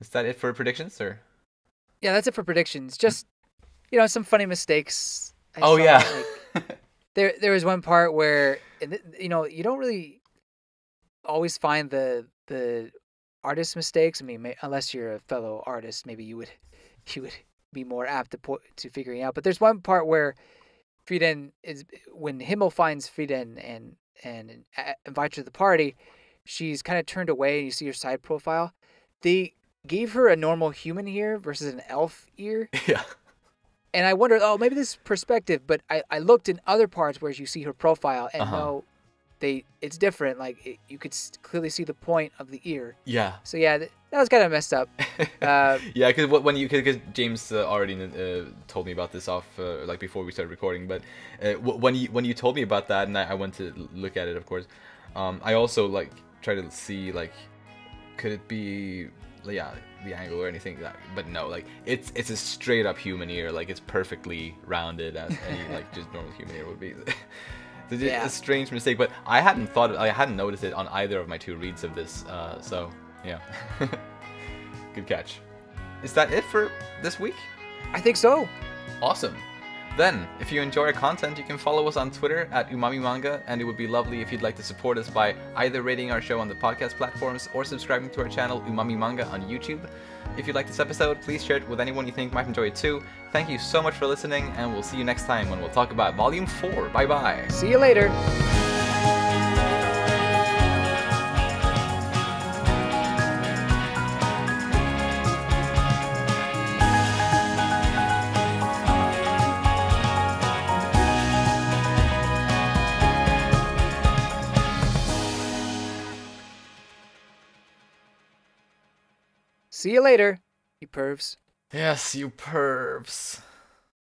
Is that it for predictions, or? Yeah, that's it for predictions. Just, you know, some funny mistakes. I oh, saw, yeah. Like, there, there was one part where, you know, you don't really always find the the... artist mistakes. I mean, may, unless you're a fellow artist, maybe you would you would be more apt to po to figuring out. But there's one part where Frieden is, when Himmel finds Frieden and and uh, invites her to the party, she's kind of turned away, and you see her side profile. They gave her a normal human ear versus an elf ear. Yeah. And I wondered, oh, maybe this is perspective. But I I looked in other parts where you see her profile, and uh-huh. no. They, it's different. Like it, you could clearly see the point of the ear. Yeah. So yeah, that, that was kind of messed up. Uh, yeah, because when you, because James uh, already uh, told me about this off uh, like before we started recording. But uh, when you when you told me about that, and I, I went to look at it, of course. Um, I also like tried to see like, could it be yeah the angle or anything? That, but no, like it's it's a straight up human ear. Like it's perfectly rounded as any like just normal human ear would be. It's yeah. a strange mistake, but I hadn't thought of, I hadn't noticed it on either of my two reads of this, uh, so, yeah. Good catch. Is that it for this week? I think so. Awesome. Then, if you enjoy our content, you can follow us on Twitter at Umami Manga, and it would be lovely if you'd like to support us by either rating our show on the podcast platforms or subscribing to our channel Umami Manga on YouTube. If you like this episode, please share it with anyone you think might enjoy it too. Thank you so much for listening, and we'll see you next time when we'll talk about Volume four. Bye-bye. See you later. See you later, you pervs. Yes, you pervs.